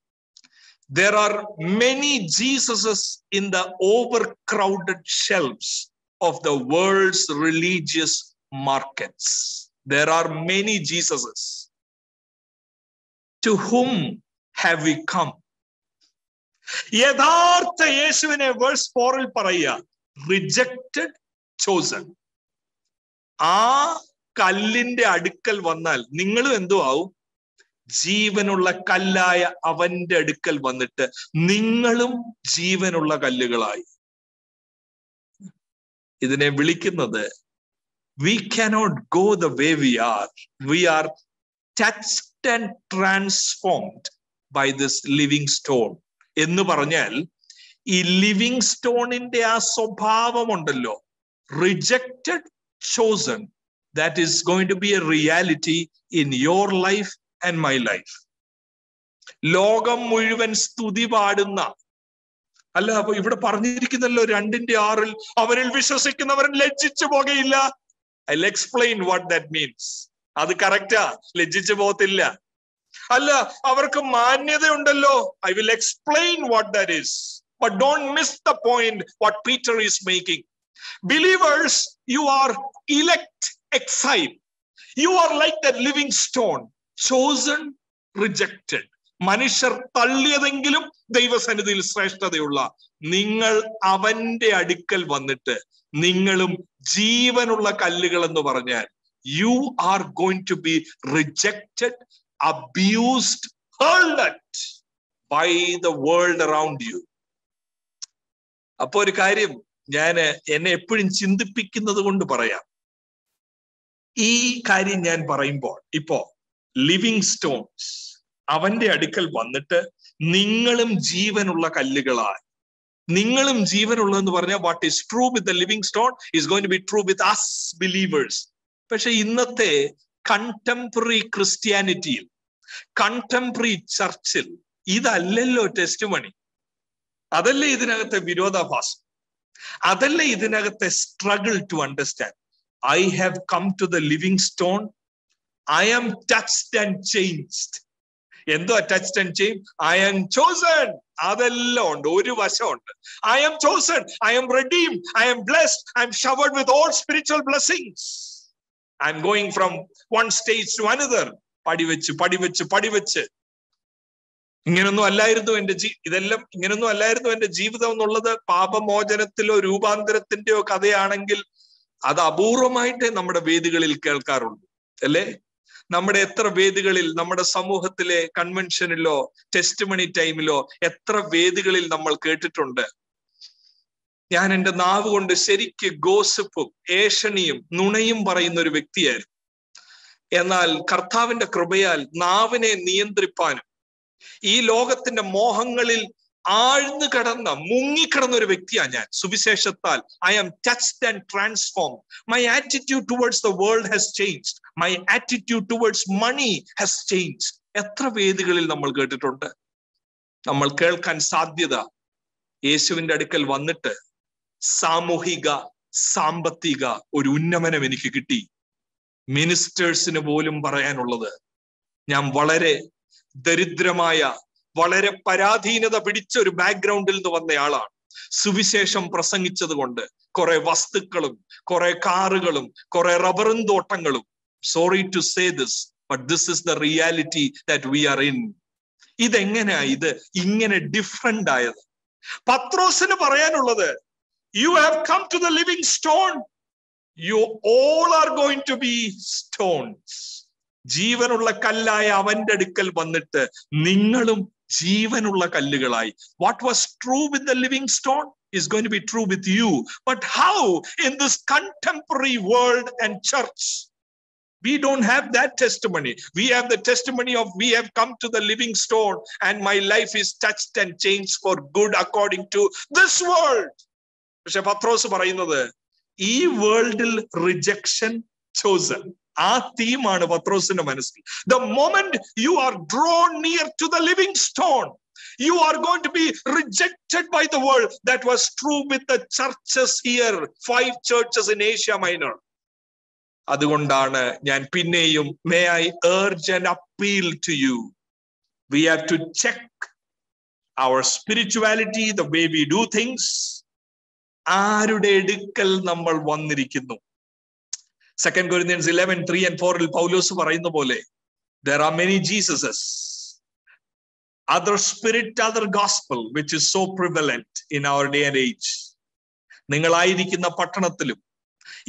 There are many Jesuses in the overcrowded shelves of the world's religious markets. There are many Jesuses. To whom have we come? Yathartha Yesuvine verse 4-il paraya, rejected, chosen. Aa kallinte adukkal vannal ningalu endu aavum? ജീവനുള്ള കല്ലായ അവന്റെ അടുക്കൽ വന്നിട്ട് നിങ്ങളും ജീവനുള്ള കല്ലുകളായി. ഇതിനെ വിളിക്കുന്നത് we cannot go the way we are touched and transformed by this living stone എന്ന് പറഞ്ഞാൽ ഈ ലിവിംഗ് സ്റ്റോണിന്റെ ആ സ്വഭാവമുണ്ടല്ലോ, rejected, chosen, that is going to be a reality in your life and my life. ലോകം മുഴുവൻ സ്തുതി പാടുന്ന, അല്ല ഇവിടെ പറഞ്ഞിരിക്കുന്നല്ലോ 2:6 അവനിൽ വിശ്വസിക്കുന്നവൻ ലജ്ജിച്ചു പോകയില്ല. I'll explain what that means. അത് കറക്റ്റാ, ലജ്ജിച്ചു പോകത്തില്ല. അല്ല അവർക്ക് മാന്യത ഉണ്ടല്ലോ. I will explain what that is. But don't miss the point what Peter is making. Believers, you are elect exile. You are like that living stone. Chosen, rejected. മനുഷ്യർ തള്ളിയതെങ്കിലും ദൈവസന്നിധിയിൽ ശ്രേഷ്ഠതയുള്ള നിങ്ങൾ അവന്റെ അടുക്കൽ വന്നിട്ട് നിങ്ങളും ജീവനുള്ള കല്ലുകളെന്ന് പറഞ്ഞാൽ you are going to be rejected, abused, hurled at by the world around you. അപ്പോൾ ഒരു കാര്യം ഞാൻ എന്നെ എപ്പോഴും ചിന്തിപ്പിക്കുന്നത് കൊണ്ട് പറയാം. ഈ കാര്യം ഞാൻ പറയുമ്പോൾ ഇപ്പോ ലിവിങ് സ്റ്റോൺസ് അവന്റെ അടുക്കൽ വന്നിട്ട് നിങ്ങളും ജീവനുള്ള കല്ലുകളായി. നിങ്ങളും ജീവനുള്ളതെന്ന് പറഞ്ഞാൽ what is true with the living stone is going to be true with us believers. പക്ഷെ ഇന്നത്തെ കണ്ടംപററി ക്രിസ്ത്യാനിറ്റിയിൽ, കണ്ടംപററി ചർച്ചിൽ ഇതല്ലല്ലോ ടെസ്റ്റിമണി. അതല്ലേ ഇതിനകത്തെ വിരോധാഭാസം, അതല്ലേ ഇതിനകത്തെ struggle to understand. I have come to the living stone. I am touched and changed. Endo touched and changed. I am chosen. Adella und oru vasam und. I am chosen. I am redeemed. I am blessed. I am showered with all spiritual blessings. I am going from one stage to another. Padi vechu. ഇങ്ങനൊന്നും അല്ലായിരുന്നു എൻ്റെ ഇതെല്ലാം ഇങ്ങനൊന്നും അല്ലായിരുന്നു എൻ്റെ ജീവിതം എന്നുള്ളത്. പാപമോചനത്തിലോ രൂപാന്തരത്തിന്റെയോ കഥയാണെങ്കിൽ അത് അപൂർവമായിട്ടേ നമ്മുടെ വേദികളിൽ കേൾക്കാറുള്ളൂ, അല്ലേ? നമ്മുടെ എത്ര വേദികളിൽ, നമ്മുടെ സമൂഹത്തിലെ കൺവെൻഷനിലോ ടെസ്റ്റിമണി ടൈമിലോ എത്ര വേദികളിൽ നമ്മൾ കേട്ടിട്ടുണ്ട്. ഞാൻ എൻ്റെ നാവ് കൊണ്ട് ശരിക്ക് ഗോസിപ്പും ഏഷണിയും നുണയും പറയുന്ന ഒരു വ്യക്തിയായിരുന്നു. എന്നാൽ കർത്താവിന്റെ കൃപയാൽ നാവിനെ നിയന്ത്രിപ്പാനും ഈ ലോകത്തിന്റെ മോഹങ്ങളിൽ ആഴ്ന്നു കിടന്ന മുങ്ങിക്കിടന്ന ഒരു വ്യക്തിയാണ് ഞാൻ. സുവിശേഷത്താൽ I am touched and transformed. My attitude towards the world has changed. My attitude towards money has changed. എത്ര വേദികളിൽ നമ്മൾ കേട്ടിട്ടുണ്ട്. നമ്മൾ കേൾക്കാൻ സാധ്യത യേശുവിൻ്റെ അടുക്കൽ വന്നിട്ട് സാമൂഹിക സാമ്പത്തിക ഒരു ഉന്നമനം എനിക്ക് കിട്ടി. മിനിസ്റ്റേഴ്സിന് പോലും പറയാനുള്ളത് ഞാൻ വളരെ ദരിദ്രമായ വളരെ പരാധീനത പിടിച്ച ഒരു ബാക്ക്ഗ്രൗണ്ടിൽ നിന്ന് വന്നയാളാണ്. സുവിശേഷം പ്രസംഗിച്ചത് കൊണ്ട് കുറെ വസ്തുക്കളും കുറെ കാറുകളും കുറെ റബ്ബറും തോട്ടങ്ങളും. Sorry to say this but this is the reality that we are in. ഇതെങ്ങനെയാ ഇത് ഇങ്ങനെ ഡിഫറെന്റ് ആയത്? പത്രോസിന് പറയാനുള്ളത് you have come to the living stone. You all are going to be stones. ജീവനുള്ള കല്ലായ അവന്റെ അടുക്കൽ വന്നിട്ട് നിങ്ങളും ജീവനുള്ള കല്ലുകളായി. What was true with the living stone is going to be true with you. But how in this contemporary world and church we don't have that testimony. We have the testimony of we have come to the living stone and my life is touched and changed for good according to this world. പക്ഷേ പത്രോസ് പറയുന്നത് ഈ വേൾഡിൽ rejection chosen. ആ തീമാണ് പത്രോസിന്റെ മനസ്സിൽ. The moment you are drawn near to the living stone, you are going to be rejected by the world. That was true with the churches here, 5 churches in Asia Minor. അതുകൊണ്ടാണ് ഞാൻ പിന്നെയും may I urge and appeal to you. We have to check our spirituality, the way we do things. ആരുടെ അടുക്കൽ നമ്മൾ വന്നിരിക്കുന്നു? 2 Corinthians 11, 3 and 4 il Paulus parayunna pole there are many Jesuses, other spirit, other gospel, which is so prevalent in our day and age. Ningalayirikkunna pattanathilum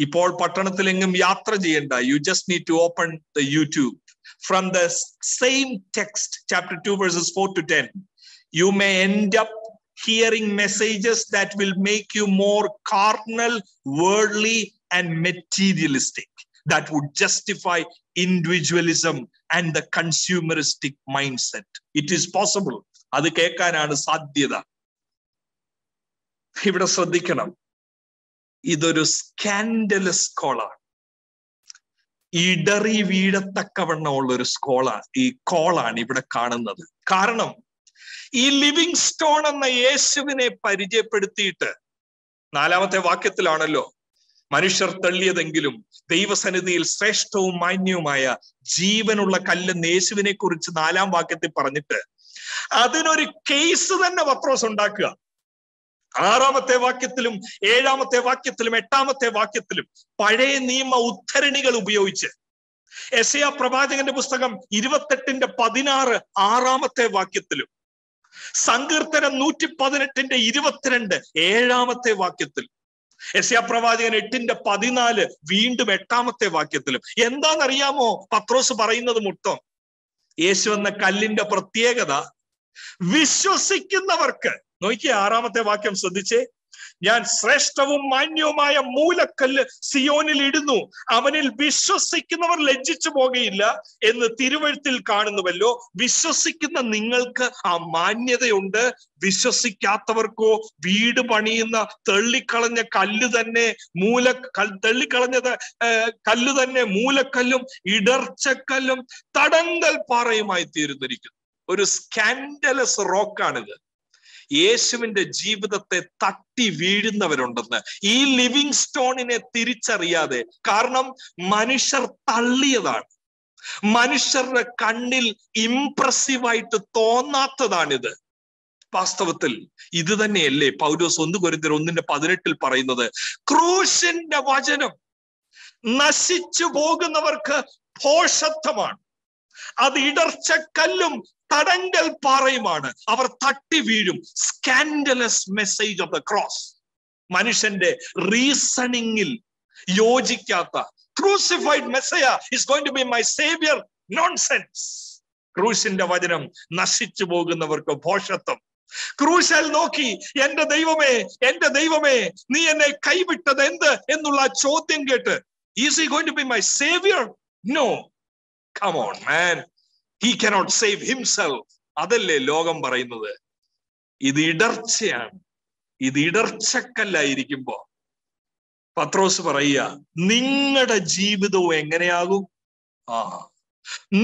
ippol pattanathilengum yatra cheyanda. You just need to open the YouTube from the same text, chapter 2 verses 4 to 10. You may end up hearing messages that will make you more carnal, worldly and materialistic, that would justify individualism and the consumeristic mindset. It is possible. Adu kekkanana sadhyada. Ivide sradhikanam. Idoru scandalous scholar. Idari veedathakkavannamullu oru scholar. Ee call aan ivide kaanunnathu. Karanam ee living stone enna Yesuvine parijayapeduthittu നാലാമത്തെ വാക്യത്തിലാണല്ലോ മനുഷ്യർ തള്ളിയതെങ്കിലും ദൈവസന്നിധിയിൽ ശ്രേഷ്ഠവും മാന്യവുമായ ജീവനുള്ള കല്ലെന്ന് യേശുവിനെ കുറിച്ച് 4 വാക്യത്തിൽ പറഞ്ഞിട്ട് അതിനൊരു case തന്നെ പത്രോസ് ഉണ്ടാക്കുക. 6 വാക്യത്തിലും 7 വാക്യത്തിലും 8 വാക്യത്തിലും പഴയ നിയമ ഉദ്ധരണികൾ ഉപയോഗിച്ച് യെശയ്യാ പ്രവാചകന്റെ പുസ്തകം 28:16 6 വാക്യത്തിലും സങ്കീർത്തനം 118 22 7 വാക്യത്തിലും യെശയ്യാ പ്രവാചകൻ 8:14 വീണ്ടും 8 വാക്യത്തിലും എന്താണെന്നറിയാമോ പത്രോസ് പറയുന്നത് മൊത്തം? യേശു എന്ന കല്ലിന്റെ പ്രത്യേകത വിശ്വസിക്കുന്നവർക്ക്. നോക്കിയ ആറാമത്തെ വാക്യം ശ്രദ്ധിച്ചേ, ഞാൻ ശ്രേഷ്ഠവും മാന്യവുമായ മൂലക്കല്ല് സിയോനിൽ ഇടുന്നു, അവനിൽ വിശ്വസിക്കുന്നവർ ലജ്ജിച്ചു പോകയില്ല എന്ന് തിരുവഴുത്തിൽ കാണുന്നുവല്ലോ. വിശ്വസിക്കുന്ന നിങ്ങൾക്ക് ആ മാന്യതയുണ്ട്, വിശ്വസിക്കാത്തവർക്കോ വീട് പണിയുന്ന തള്ളിക്കളഞ്ഞ കല്ല് തന്നെ മൂലക്കല്ലും ഇടർച്ചക്കല്ലും തടങ്കൽ പാറയുമായി തീർന്നിരിക്കുന്നു. ഒരു സ്കാൻഡലസ് റോക്കാണിത്. യേശുവിന്റെ ജീവിതത്തെ തട്ടി വീഴുന്നവരുണ്ടെന്ന് ഈ ലിവിങ് സ്റ്റോണിനെ തിരിച്ചറിയാതെ, കാരണം മനുഷ്യർ തള്ളിയതാണ്, മനുഷ്യരുടെ കണ്ണിൽ ഇംപ്രസീവായിട്ട് തോന്നാത്തതാണിത്. വാസ്തവത്തിൽ ഇത് തന്നെയല്ലേ പൗലോസ് 1 Corinthians 1:18 പറയുന്നത്, ക്രൂശിന്റെ വചനം നശിച്ചു പോകുന്നവർക്ക് ഭോഷത്വമാണ്, അത് ഇടർച്ചക്കല്ലും തടങ്കൽ പാറയുമാണ്, അവർ തട്ടി വീഴും. Scandalous message of the cross. മനുഷ്യന്റെ റീസണിങ്ങിൽ യോജിക്കാത്ത crucified Messiah is going to be my saviour nonsense. ക്രൂശിന്റെ വചനം നശിച്ചു പോകുന്നവർക്ക് ഭോഷത്വം. ക്രൂശൽ നോക്കി എന്റെ ദൈവമേ, എന്റെ ദൈവമേ, നീ എന്നെ കൈവിട്ടത് എന്ത് എന്നുള്ള ചോദ്യം കേട്ട്, is he going to be my saviour? No, come on man, he cannot save himself. അതല്ലേ ലോകം പറയുന്നത്. ഇത് ഇടർച്ചയാണ്, ഇത് ഇടർച്ചക്കല്ലായിരിക്കുമ്പോ പത്രോസ് പറയുക, നിങ്ങളുടെ ജീവിതവും എങ്ങനെയാകും?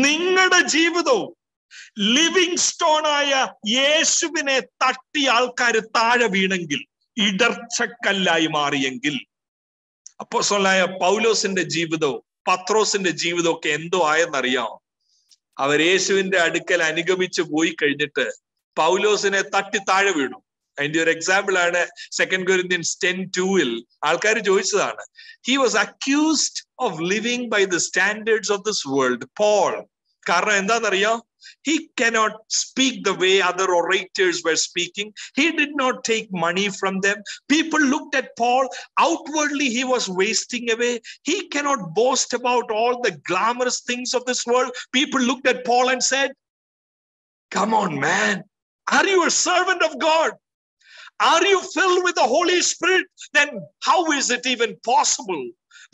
നിങ്ങളുടെ ജീവിതവും ലിവിങ് സ്റ്റോണായ യേശുവിനെ തട്ടി ആൾക്കാർ താഴെ വീണെങ്കിൽ, ഇടർച്ചക്കല്ലായി മാറിയെങ്കിൽ, അപ്പോസ്തലനായ പൗലോസിന്റെ ജീവിതവും പത്രോസിന്റെ ജീവിതവും ഒക്കെ എന്തോ ആയെന്നറിയാമോ? അവർ യേശുവിന്റെ അടുക്കൽ അനുഗമിച്ചു പോയി കഴിഞ്ഞിട്ട് പൗലോസിനെ തട്ടി താഴെ വീണു. അതിന്റെ ഒരു എക്സാമ്പിൾ ആണ് 2 Corinthians 10:2. ആൾക്കാർ ചോദിച്ചതാണ്, he was accused of living by the standards of this world Paul. കാരണം എന്താണെന്നറിയോ? He cannot speak the way other orators were speaking. He did not take money from them. People looked at Paul, outwardly he was wasting away. He cannot boast about all the glamorous things of this world. People looked at Paul and said, come on man, are you a servant of God? Are you filled with the Holy Spirit? Then how is it even possible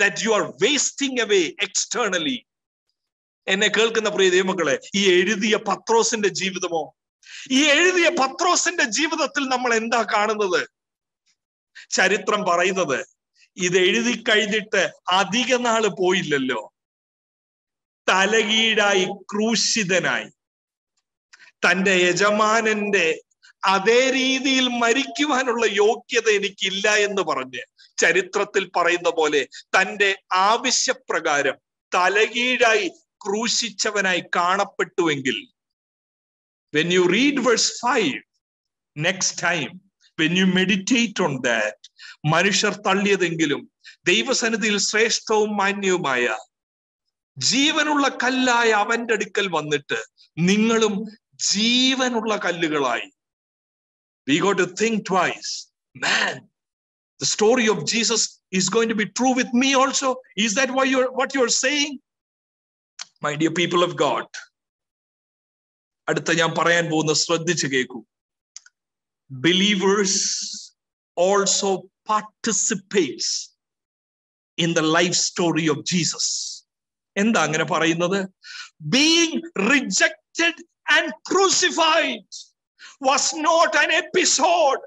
that you are wasting away externally? എന്നെ കേൾക്കുന്ന പ്രിയ ദൈവമക്കളെ, ഈ എഴുതിയ പത്രോസിന്റെ ജീവിതമോ? ഈ എഴുതിയ പത്രോസിന്റെ ജീവിതത്തിൽ നമ്മൾ എന്താ കാണുന്നത്? ചരിത്രം പറയുന്നത്, ഇത് എഴുതി കഴിഞ്ഞിട്ട് അധിക നാള് പോയില്ലല്ലോ, തലകീഴായി ക്രൂശിതനായി തൻ്റെ യജമാനന്റെ അതേ രീതിയിൽ മരിക്കുവാനുള്ള യോഗ്യത എനിക്കില്ല എന്ന് പറഞ്ഞ്, ചരിത്രത്തിൽ പറയുന്ന പോലെ തൻ്റെ ആവശ്യപ്രകാരം തലകീഴായി ക്രൂശിച്ചവനായി കാണപ്പെട്ടുവെങ്കിൽ, when you read verse 5 next time, when you meditate on that, മനുഷ്യർ തള്ളിയതെങ്കിലും ദൈവസന്നിധിയിൽ ശ്രേഷ്ഠവും മാന്യവുമായ ജീവനുള്ള കല്ലായ അവന്റെ അടുക്കൽ വന്നിട്ട് നിങ്ങളും ജീവനുള്ള കല്ലുകളായി. We got to think twice, man, the story of Jesus is going to be true with me also. Is that why what you are saying? My dear people of God, അടുത്ത ഞാൻ പറയാൻ പോകുന്ന ശ്രദ്ധിച്ചു കേൾക്കൂ. Believers also participates in the life story of Jesus. എന്താ അങ്ങനെ പറയുന്നത്? Being rejected and crucified was not an episode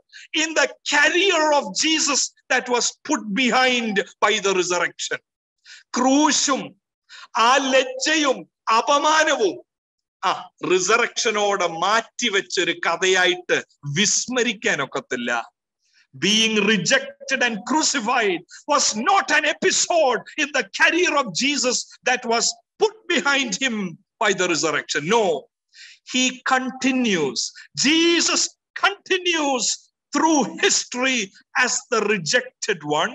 in the career of Jesus that was put behind by the resurrection. ക്രൂശും ആ ലജ്ജയും അപമാനവും ആ റിസറക്ഷനോടെ മാറ്റിവെച്ചൊരു കഥയായിട്ട് വിസ്മരിക്കാനൊക്കത്തില്ല. Being rejected and crucified was not an episode in the career of Jesus that was put behind him by the resurrection. No, he continues, Jesus continues through history as the rejected one,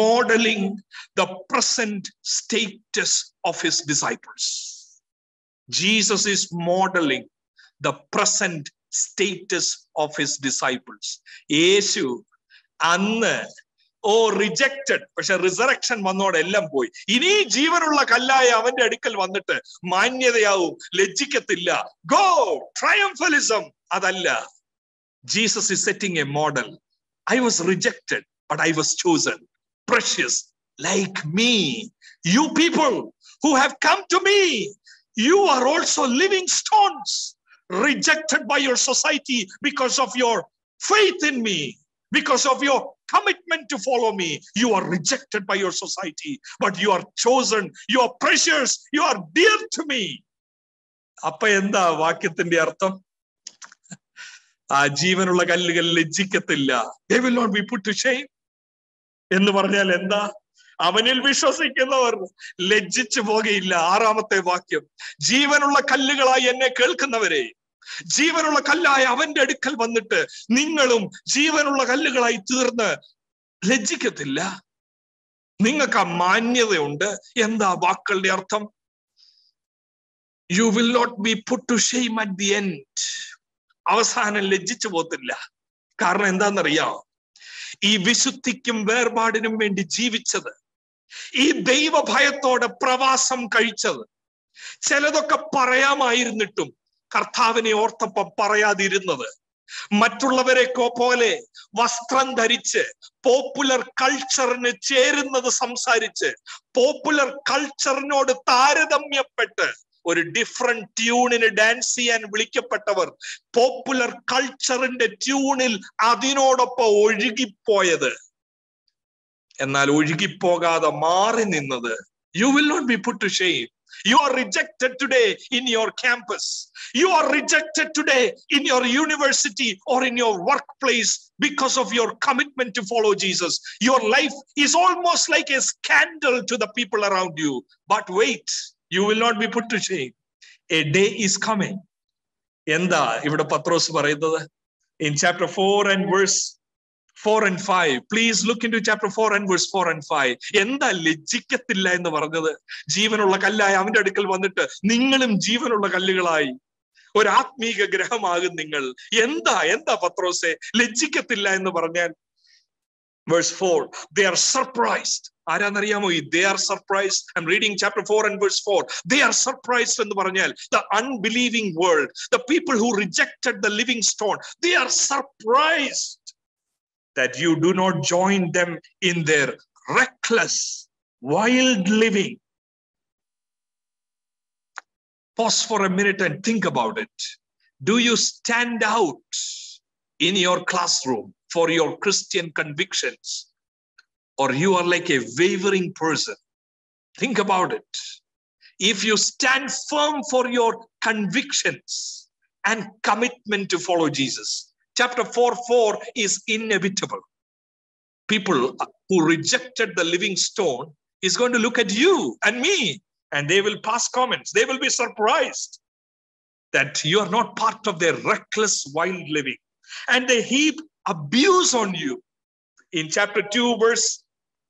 modeling the present status of his disciples. Jesus is modeling the present status of his disciples. Yesu anna or rejected. പക്ഷെ resurrection വന്നോടെ എല്ലാം പോയി. ഇനി ജീവനുള്ള കല്ലായ അവന്റെ അടുക്കൽ വന്നിട്ട് മാന്യതയാവും, ലജ്ജിക്കത്തില്ല. Go triumphalism അതല്ല. Jesus is setting a model. I was rejected, but I was chosen. Precious like me. You people who have come to me, you are also living stones, rejected by your society because of your faith in me, because of your commitment to follow me. You are rejected by your society, but you are chosen, you are precious, you are dear to me. Appa endha vaakyathinte artham? Aa jeevanulla kallugal lejjikkathilla, they will not be put to shame ennu parnal endha? അവനിൽ വിശ്വസിക്കുന്നവർ ലജ്ജിച്ചു പോകുകയില്ല. ആറാമത്തെ വാക്യം, ജീവനുള്ള കല്ലുകളായി എന്നെ കേൾക്കുന്നവരെ, ജീവനുള്ള കല്ലായ അവന്റെ അടുക്കൽ വന്നിട്ട് നിങ്ങളും ജീവനുള്ള കല്ലുകളായി തീർന്ന് ലജ്ജിക്കത്തില്ല. നിങ്ങൾക്ക് ആ മാന്യതയുണ്ട്. എന്താ വാക്കുകളുടെ അർത്ഥം? You will not be put to shame at the end. അവസാനം ലജ്ജിച്ചു പോകത്തില്ല. കാരണം എന്താണെന്നറിയാം? ഈ വിശുദ്ധിക്കും വേർപാടിനും വേണ്ടി ജീവിച്ചത്, ഈ ദൈവഭയത്തോടെ പ്രവാസം കഴിച്ചത്, ചിലതൊക്കെ പറയാമായിരുന്നിട്ടും കർത്താവിനെ ഓർത്തപ്പം പറയാതിരുന്നത്, മറ്റുള്ളവരെ പോലെ വസ്ത്രം ധരിച്ച് പോപ്പുലർ കൾച്ചറിന് ചേരുന്നത് സംസാരിച്ച്, പോപ്പുലർ കൾച്ചറിനോട് താരതമ്യപ്പെട്ട് ഒരു ഡിഫറെന്റ് ട്യൂണിന് ഡാൻസ് ചെയ്യാൻ വിളിക്കപ്പെട്ടവർ, പോപ്പുലർ കൾച്ചറിന്റെ ട്യൂണിൽ അതിനോടൊപ്പം ഒഴുകിപ്പോയത്. എന്നാൽ ഒഴുകിപ്പോകാതെ മാറി നിന്നത്. You will not be put to shame. You are rejected today in your campus. You are rejected today in your university or in your workplace because of your commitment to follow Jesus. Your life is almost like a scandal to the people around you. But wait, you will not be put to shame. A day is coming. Enda ivide Patros parayunnathu in chapter 4 and verse 4 and 5. Please look into chapter 4 and verse 4 and 5. എന്താ ലജ്ജിക്കത്തില്ല എന്ന് പറഞ്ഞത്? ജീവനുള്ള കല്ലായി അവന്റെ അടുക്കൽ വന്നിട്ട് നിങ്ങളും ജീവനുള്ള കല്ലുകളായി, ഒരു ആത്മീക ഗ്രഹമാകും നിങ്ങൾ. എന്താ പത്രോസേ ലജ്ജിക്കത്തില്ല എന്ന് പറഞ്ഞാൽ? verse 4, they are surprised. ആരാന്നറിയാമോ? they are surprised. I'm reading chapter 4 and verse 4. They are surprised എന്ന് പറഞ്ഞാൽ, the unbelieving world, the people who rejected the living stone, they are surprised that you do not join them in their reckless, wild living. Pause for a minute and think about it. Do you stand out in your classroom for your Christian convictions, or you are like a wavering person? Think about it. If you stand firm for your convictions and commitment to follow Jesus, chapter 4:4 is inevitable. People who rejected the living stone is going to look at you and me, and they will pass comments. They will be surprised that you are not part of their reckless, wild living, and they heap abuse on you. In chapter 2 verse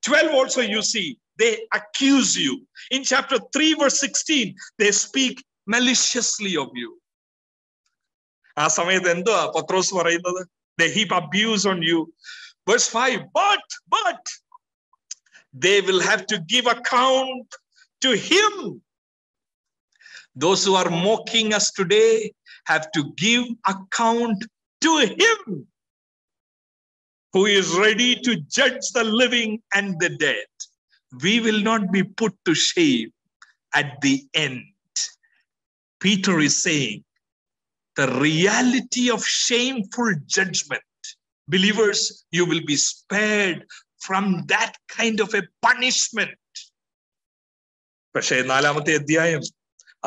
12 also you see they accuse you. In chapter 3 verse 16 they speak maliciously of you. ആ സമയത്ത് എന്തോ പത്രോസ് പറയുന്നത്? they heap abuse on you. verse 5, but they will have to give account to him. Those who are mocking us today have to give account to him who is ready to judge the living and the dead. We will not be put to shame at the end. Peter is saying the reality of shameful judgment. Believers, you will be spared from that kind of a punishment. പക്ഷേ നാലാമത്തെ അധ്യായം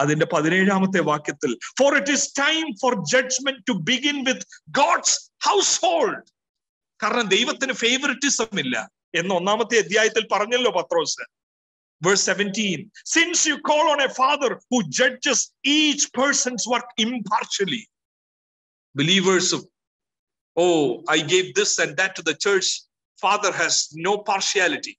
അതിന്റെ 17-ാമത്തെ വാക്യത്തിൽ, for it is time for judgment to begin with God's household. കാരണം ദൈവത്തിന് favouritism ഇല്ല എന്ന് ഒന്നാമത്തെ അധ്യായത്തിൽ പറഞ്ഞല്ലോ പത്രോസ്. verse 17, since you call on a father who judges each person's work impartially. Believers, oh, I gave this and that to the church. Father has no partiality.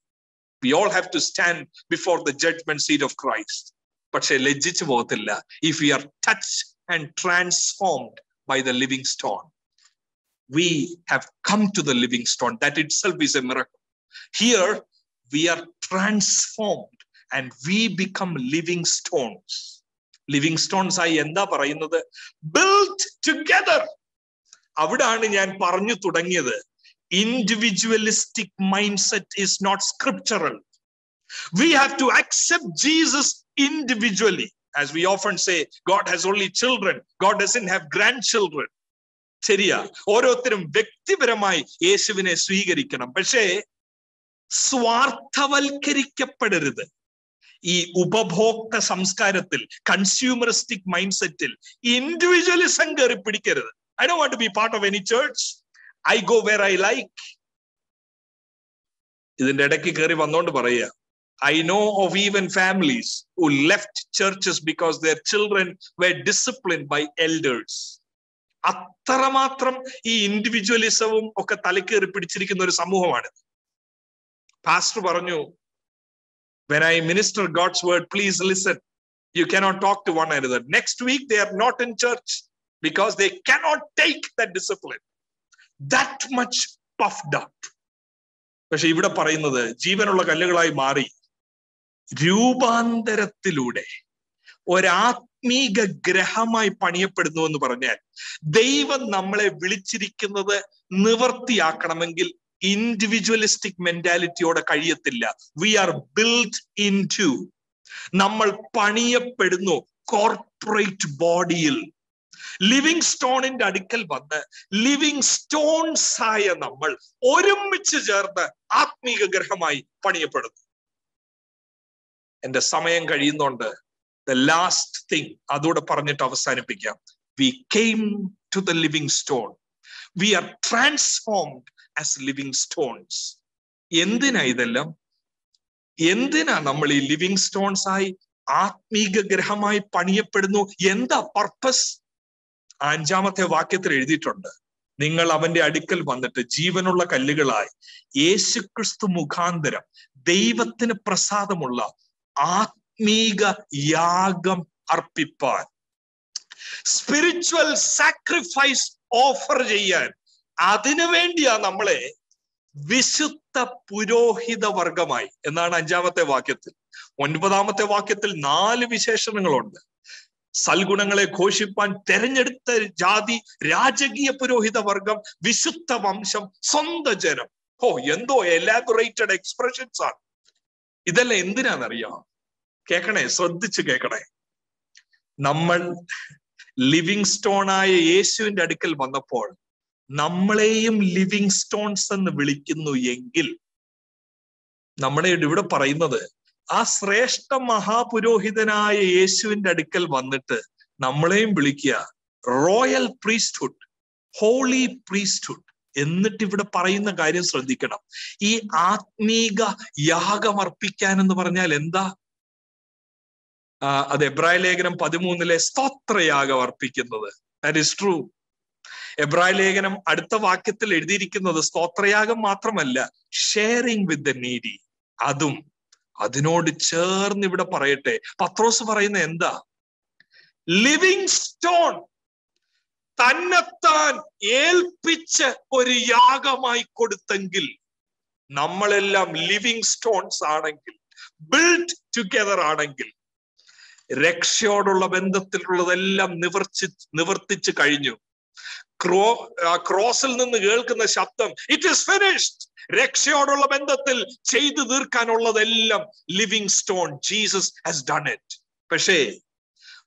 We all have to stand before the judgment seat of Christ. But she lejichu pogathilla if we are touched and transformed by the living stone. We have come to the living stone. That itself is a miracle. Here, we are transformed and we become living stones. Living stones are built together. Individualistic mindset is not scriptural. We have to accept Jesus individually. As we often say, God has only children. God doesn't have grandchildren. Seriya. Orothirum vyaktiparamai Yesuvine sweekarikkanam. Pakshe swarthavalkarikkapadaruthu. Ee upabhokta samskarathil, consumeristic mindsetil, individualism keri pidikkaruthu. I don't want to be part of any church. I go where I like. Idinte edakku keri vannondu paraya. I know of even families who left churches because their children were disciplined by elders. Attaramatram ee individualismum okke thalekeri pidichirikkunna oru samuhamaanu. Pastor paranju, when I minister God's word, please listen. You cannot talk to one another. Next week they are not in church because they cannot take that discipline. That much puffed up. പക്ഷെ ഇവിടെ പറയുന്നത് ജീവനുള്ള കല്ലുകളായി മാറി രൂപാന്തരത്തിലൂടെ ഒരാത്മീക ഗ്രഹമായി പണിയപ്പെടുന്നു എന്ന് പറഞ്ഞാൽ ദൈവം നമ്മളെ വിളിച്ചിരിക്കുന്നത് നിവർത്തിയാക്കണമെങ്കിൽ ഇൻഡിവിജ്വലിസ്റ്റിക് മെന്റാലിറ്റിയോടെ കഴിയത്തില്ല. We are built in to, നമ്മൾ പണിയപ്പെടുന്നു കോർപ്പറേറ്റ് ബോഡിയിൽ. ലിവിംഗ് സ്റ്റോണിന്റെ അടുക്കൽ വന്ന് ലിവിംഗ് സ്റ്റോൺസ് ആയ നമ്മൾ ഒരുമിച്ച് ചേർന്ന് ആത്മീക ഗ്രഹമായി പണിയപ്പെടുന്നു. എന്റെ സമയം കഴിയുന്നുണ്ട്. ദ ലാസ്റ്റ് തിങ് അതോടെ പറഞ്ഞിട്ട് അവസാനിപ്പിക്കാം. We came to the living stone. We are transformed as living stones. എന്തിനാ ഇതെല്ലാം? എന്തിനാ നമ്മൾ ഈ ലിവിംഗ് സ്റ്റോൺസ് ആയി ആത്മീക ഗ്രഹമായി പണിയപ്പെടുന്നു? എന്താ പർപ്പസ്? അഞ്ചാമത്തെ വാക്യത്തിൽ എഴുതിയിട്ടുണ്ട്, നിങ്ങൾ അവന്റെ അടുക്കൽ വന്നിട്ട് ജീവനുള്ള കല്ലുകളായി യേശുക്രിസ്തു മുഖാന്തരം ദൈവത്തിന് പ്രസാദമുള്ള ആത്മീക യാഗം അർപ്പിപ്പാൻ, സ്പിരിച്വൽ സാക്രിഫൈസ് ഓഫർ ചെയ്യാൻ. അതിനുവേണ്ടിയാ നമ്മളെ വിശുദ്ധ പുരോഹിത വർഗമായി എന്നാണ് അഞ്ചാമത്തെ വാക്യത്തിൽ. 9ാമത്തെ വാക്യത്തിൽ 4 വിശേഷണങ്ങളുണ്ട്. സൽഗുണങ്ങളെ ഘോഷിപ്പാൻ തെരഞ്ഞെടുത്ത ജാതി, രാജകീയ പുരോഹിത വർഗം, വിശുദ്ധ വംശം, സ്വന്തം ജനം. ഓ, എന്തോ എലാബറേറ്റഡ് എക്സ്പ്രഷൻസ് ആണ്. ഇതെല്ലാം എന്തിനാണെന്നറിയാം? കേക്കണേ, ശ്രദ്ധിച്ച് കേക്കണേ. നമ്മൾ ലിവിംഗ് സ്റ്റോണായ യേശുവിന്റെ അടുക്കൽ വന്നപ്പോൾ നമ്മളെയും ലിവിംഗ് സ്റ്റോൺസ് എന്ന് വിളിക്കുന്നു എങ്കിൽ, നമ്മുടെ ഇവിടെ പറയുന്നത് ആ ശ്രേഷ്ഠ മഹാപുരോഹിതനായ യേശുവിന്റെ അടുക്കൽ വന്നിട്ട് നമ്മളെയും വിളിക്കുക റോയൽ പ്രീസ്റ്റ്ഹുഡ്, ഹോളി പ്രീസ്റ്റ്ഹുഡ്. എന്നിട്ട് ഇവിടെ പറയുന്ന കാര്യം ശ്രദ്ധിക്കണം. ഈ ആത്മീക യാഗം അർപ്പിക്കാൻ എന്ന് പറഞ്ഞാൽ എന്താ? അത് എബ്രായ ലേഖനം 13 സ്തോത്രയാഗം അർപ്പിക്കുന്നത്. That is true. എബ്രായ ലേഖനം അടുത്ത വാക്യത്തിൽ എഴുതിയിരിക്കുന്നത് സ്തോത്രയാഗം മാത്രമല്ല, ഷെയറിംഗ് വിത്ത് ദ നീഡി. അതും അതിനോട് ചേർന്ന് ഇവിടെ പറയട്ടെ, പത്രോസ് പറയുന്ന എന്താ? ലിവിംഗ് സ്റ്റോൺ തന്നെത്താൻ ഏൽപ്പിച്ച് ഒരു യാഗമായി കൊടുത്തെങ്കിൽ, നമ്മളെല്ലാം ലിവിംഗ് സ്റ്റോൺസ് ആണെങ്കിൽ, ബിൽഡ് ടുഗദർ ആണെങ്കിൽ, രക്ഷയോടുള്ള ബന്ധത്തിലുള്ളതെല്ലാം നിവർത്തിച്ച് കഴിഞ്ഞു. ക്രോസിൽ നിന്ന് കേൾക്കുന്ന ശബ്ദം, ഇറ്റ് ഈസ് ഫിനിഷ്ഡ്. രക്ഷയോടുള്ള ബന്ധത്തിൽ ചെയ്തു തീർക്കാനുള്ളതെല്ലാം living stone, Jesus has done it. പക്ഷേ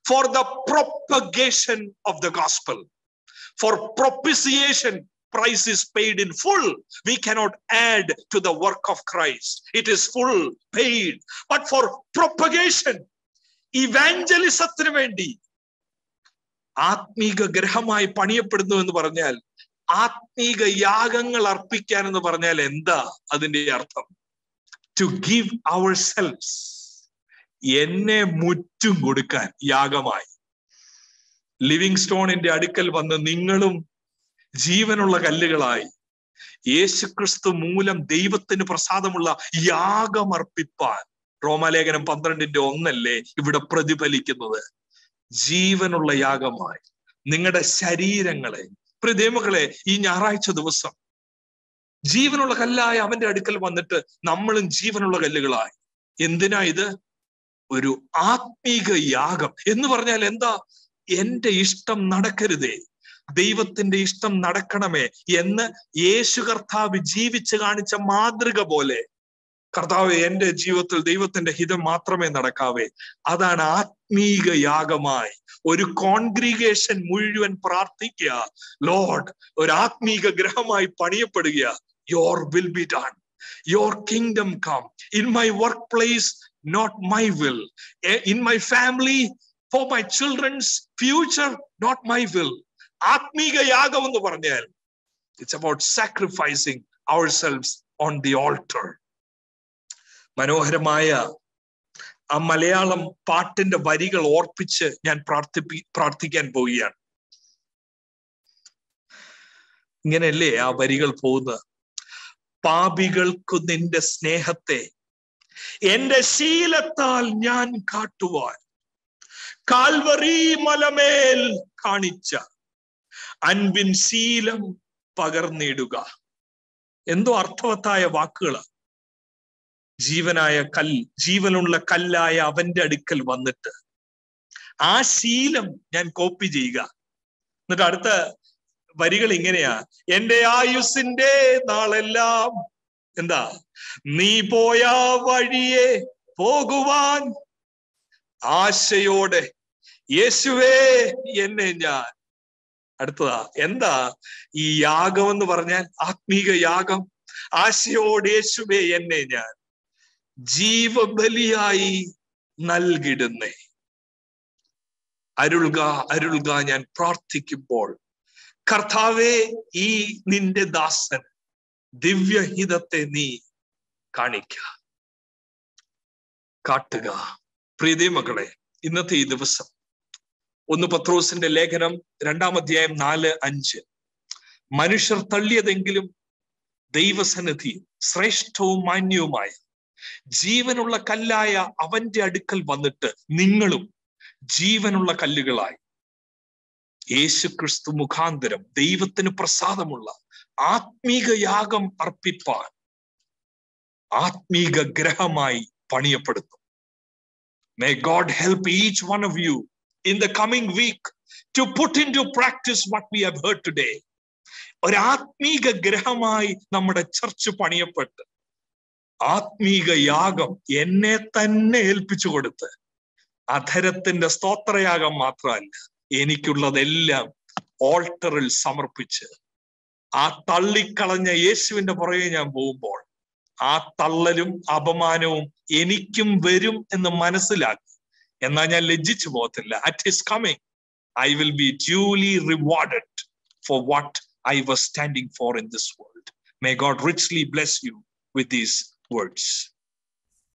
for the propagation of the gospel, for propitiation, price is paid in full. We cannot add to the work of Christ. It is full paid. But for propagation, ഇവാഞ്ചലിസത്തിന് വേണ്ടി ആത്മീക ഗ്രഹമായി പണിയപ്പെടുന്നു എന്ന് പറഞ്ഞാൽ, ആത്മീക യാഗങ്ങൾ അർപ്പിക്കാൻ എന്ന് പറഞ്ഞാൽ എന്താ അതിന്റെ അർത്ഥം? ടു ഗിവ് അവർ സെൽഫ്സ്, എന്നെ മുറ്റും കൊടുക്കാൻ യാഗമായി. ലിവിംഗ് സ്റ്റോണിന്റെ അടുക്കൽ വന്ന് നിങ്ങളും ജീവനുള്ള കല്ലുകളായി യേശുക്രിസ്തു മൂലം ദൈവത്തിന് പ്രസാദമുള്ള യാഗം അർപ്പിപ്പാൻ. റോമാലേഖനം 12:1 ഇവിടെ പ്രതിഫലിക്കുന്നത്. ജീവനുള്ള യാഗമായി നിങ്ങളുടെ ശരീരങ്ങളെ. പ്രിയ ദൈവമക്കളെ, ഈ ഞായറാഴ്ച ദിവസം ജീവനുള്ള കല്ലായ അവന്റെ അടുക്കൽ വന്നിട്ട് നമ്മളും ജീവനുള്ള കല്ലുകളായി. എന്തിനാ ഇത്? ഒരു ആത്മീക യാഗം എന്ന് പറഞ്ഞാൽ എന്താ? എന്റെ ഇഷ്ടം നടക്കരുതേ, ദൈവത്തിന്റെ ഇഷ്ടം നടക്കണമേ എന്ന് യേശു കർത്താവ് ജീവിച്ച് കാണിച്ച മാതൃക പോലെ, കർത്താവ് എന്റെ ജീവിതത്തിൽ ദൈവത്തിന്റെ ഹിതം മാത്രമേ നടക്കാവേ. അതാണ് ആത്മീക യാഗമായി ഒരു കോൺഗ്രിഗേഷൻ മുഴുവൻ പ്രാർത്ഥിക്കുക, ലോർഡ് ഒരു ആത്മീക ഗ്രഹമായി പണിയപ്പെടുക. Your will be done, your kingdom come, in my work place not my will, in my family, for my children's future, not my will. ആത്മീക യാഗം എന്ന് പറഞ്ഞാൽ it's about sacrificing ourselves on the altar. മനോഹരമായ ആ മലയാളം പാട്ടിന്റെ വരികൾ ഓർപ്പിച്ച് ഞാൻ പ്രാർത്ഥിക്കാൻ പോവുകയാണ്. ഇങ്ങനെയല്ലേ ആ വരികൾ പോകുന്നത്? പാപികൾക്കു നിന്റെ സ്നേഹത്തെ എന്റെ ശീലത്താൽ ഞാൻ കാട്ടുവാൻ കാൽവറി മലമേൽ കാണിച്ച അൻപിൻ ശീലം പകർന്നിടുക. എന്തോ അർത്ഥവത്തായ വാക്കുകളാണ്. ജീവനുള്ള കല്ലായ അവന്റെ അടുക്കൽ വന്നിട്ട് ആ ശീലം ഞാൻ കോപ്പി ചെയ്യുക. എന്നിട്ട് അടുത്ത വരികൾ ഇങ്ങനെയാ: എന്റെ ആയുസിന്റെ നാളെല്ലാം എന്താ നീ പോയ വഴിയെ പോകുവാൻ ആശയോടെ യേശുവേ എന്നെ ഞാൻ. അടുത്തതാ എന്താ ഈ യാഗം എന്ന് പറഞ്ഞാൽ? ആത്മീക യാഗം. ആശയോടെ യേശുവേ എന്നെ ഞാൻ ജീവബലിയായി നൽകിടുന്നേ, അരുൾക അരുൾക ഞാൻ പ്രാർത്ഥിക്കുമ്പോൾ. കർത്താവേ, ഈ നിന്റെ ദാസൻ ദിവ്യഹിതത്തെ നീ കാട്ടുക. പ്രിയ മക്കളെ, ഇന്നത്തെ ഈ ദിവസം 1 പത്രോസിന്റെ ലേഖനം 2-ാം അധ്യായം 4-5 മനുഷ്യർ തള്ളിയതെങ്കിലും ദൈവസന്നിധി ശ്രേഷ്ഠവും മാന്യവുമായ ജീവനുള്ള കല്ലായ അവന്റെ അടുക്കൽ വന്നിട്ട് നിങ്ങളും ജീവനുള്ള കല്ലുകളായി യേശു ക്രിസ്തു മുഖാന്തരം ദൈവത്തിന് പ്രസാദമുള്ള ആത്മീക യാഗം അർപ്പിപ്പാൻ ആത്മീക ഗ്രഹമായി പണിയപ്പെടുന്നു. May God help each one of you in the coming week to put into practice what we have heard today. ഒരു ആത്മീക ഗ്രഹമായി നമ്മുടെ ചർച്ച് പണിയപ്പെട്ട് ആത്മീക യാഗം എന്നെ തന്നെ ഏൽപ്പിച്ചു കൊടുത്ത് അധരത്തിന്റെ സ്തോത്രയാഗം മാത്രമല്ല, എനിക്കുള്ളതെല്ലാം ഓൾട്ടറിൽ സമർപ്പിച്ച് ആ തള്ളിക്കളഞ്ഞ യേശുവിന്റെ പുറകെ ഞാൻ പോകുമ്പോൾ ആ തള്ളലും അപമാനവും എനിക്കും വരും എന്ന് മനസ്സിലാക്കി. എന്നാൽ ഞാൻ ലജ്ജിച്ചു പോകത്തില്ല. At his coming, I will be duly rewarded for what I was standing for in this world. May God richly bless you with these words.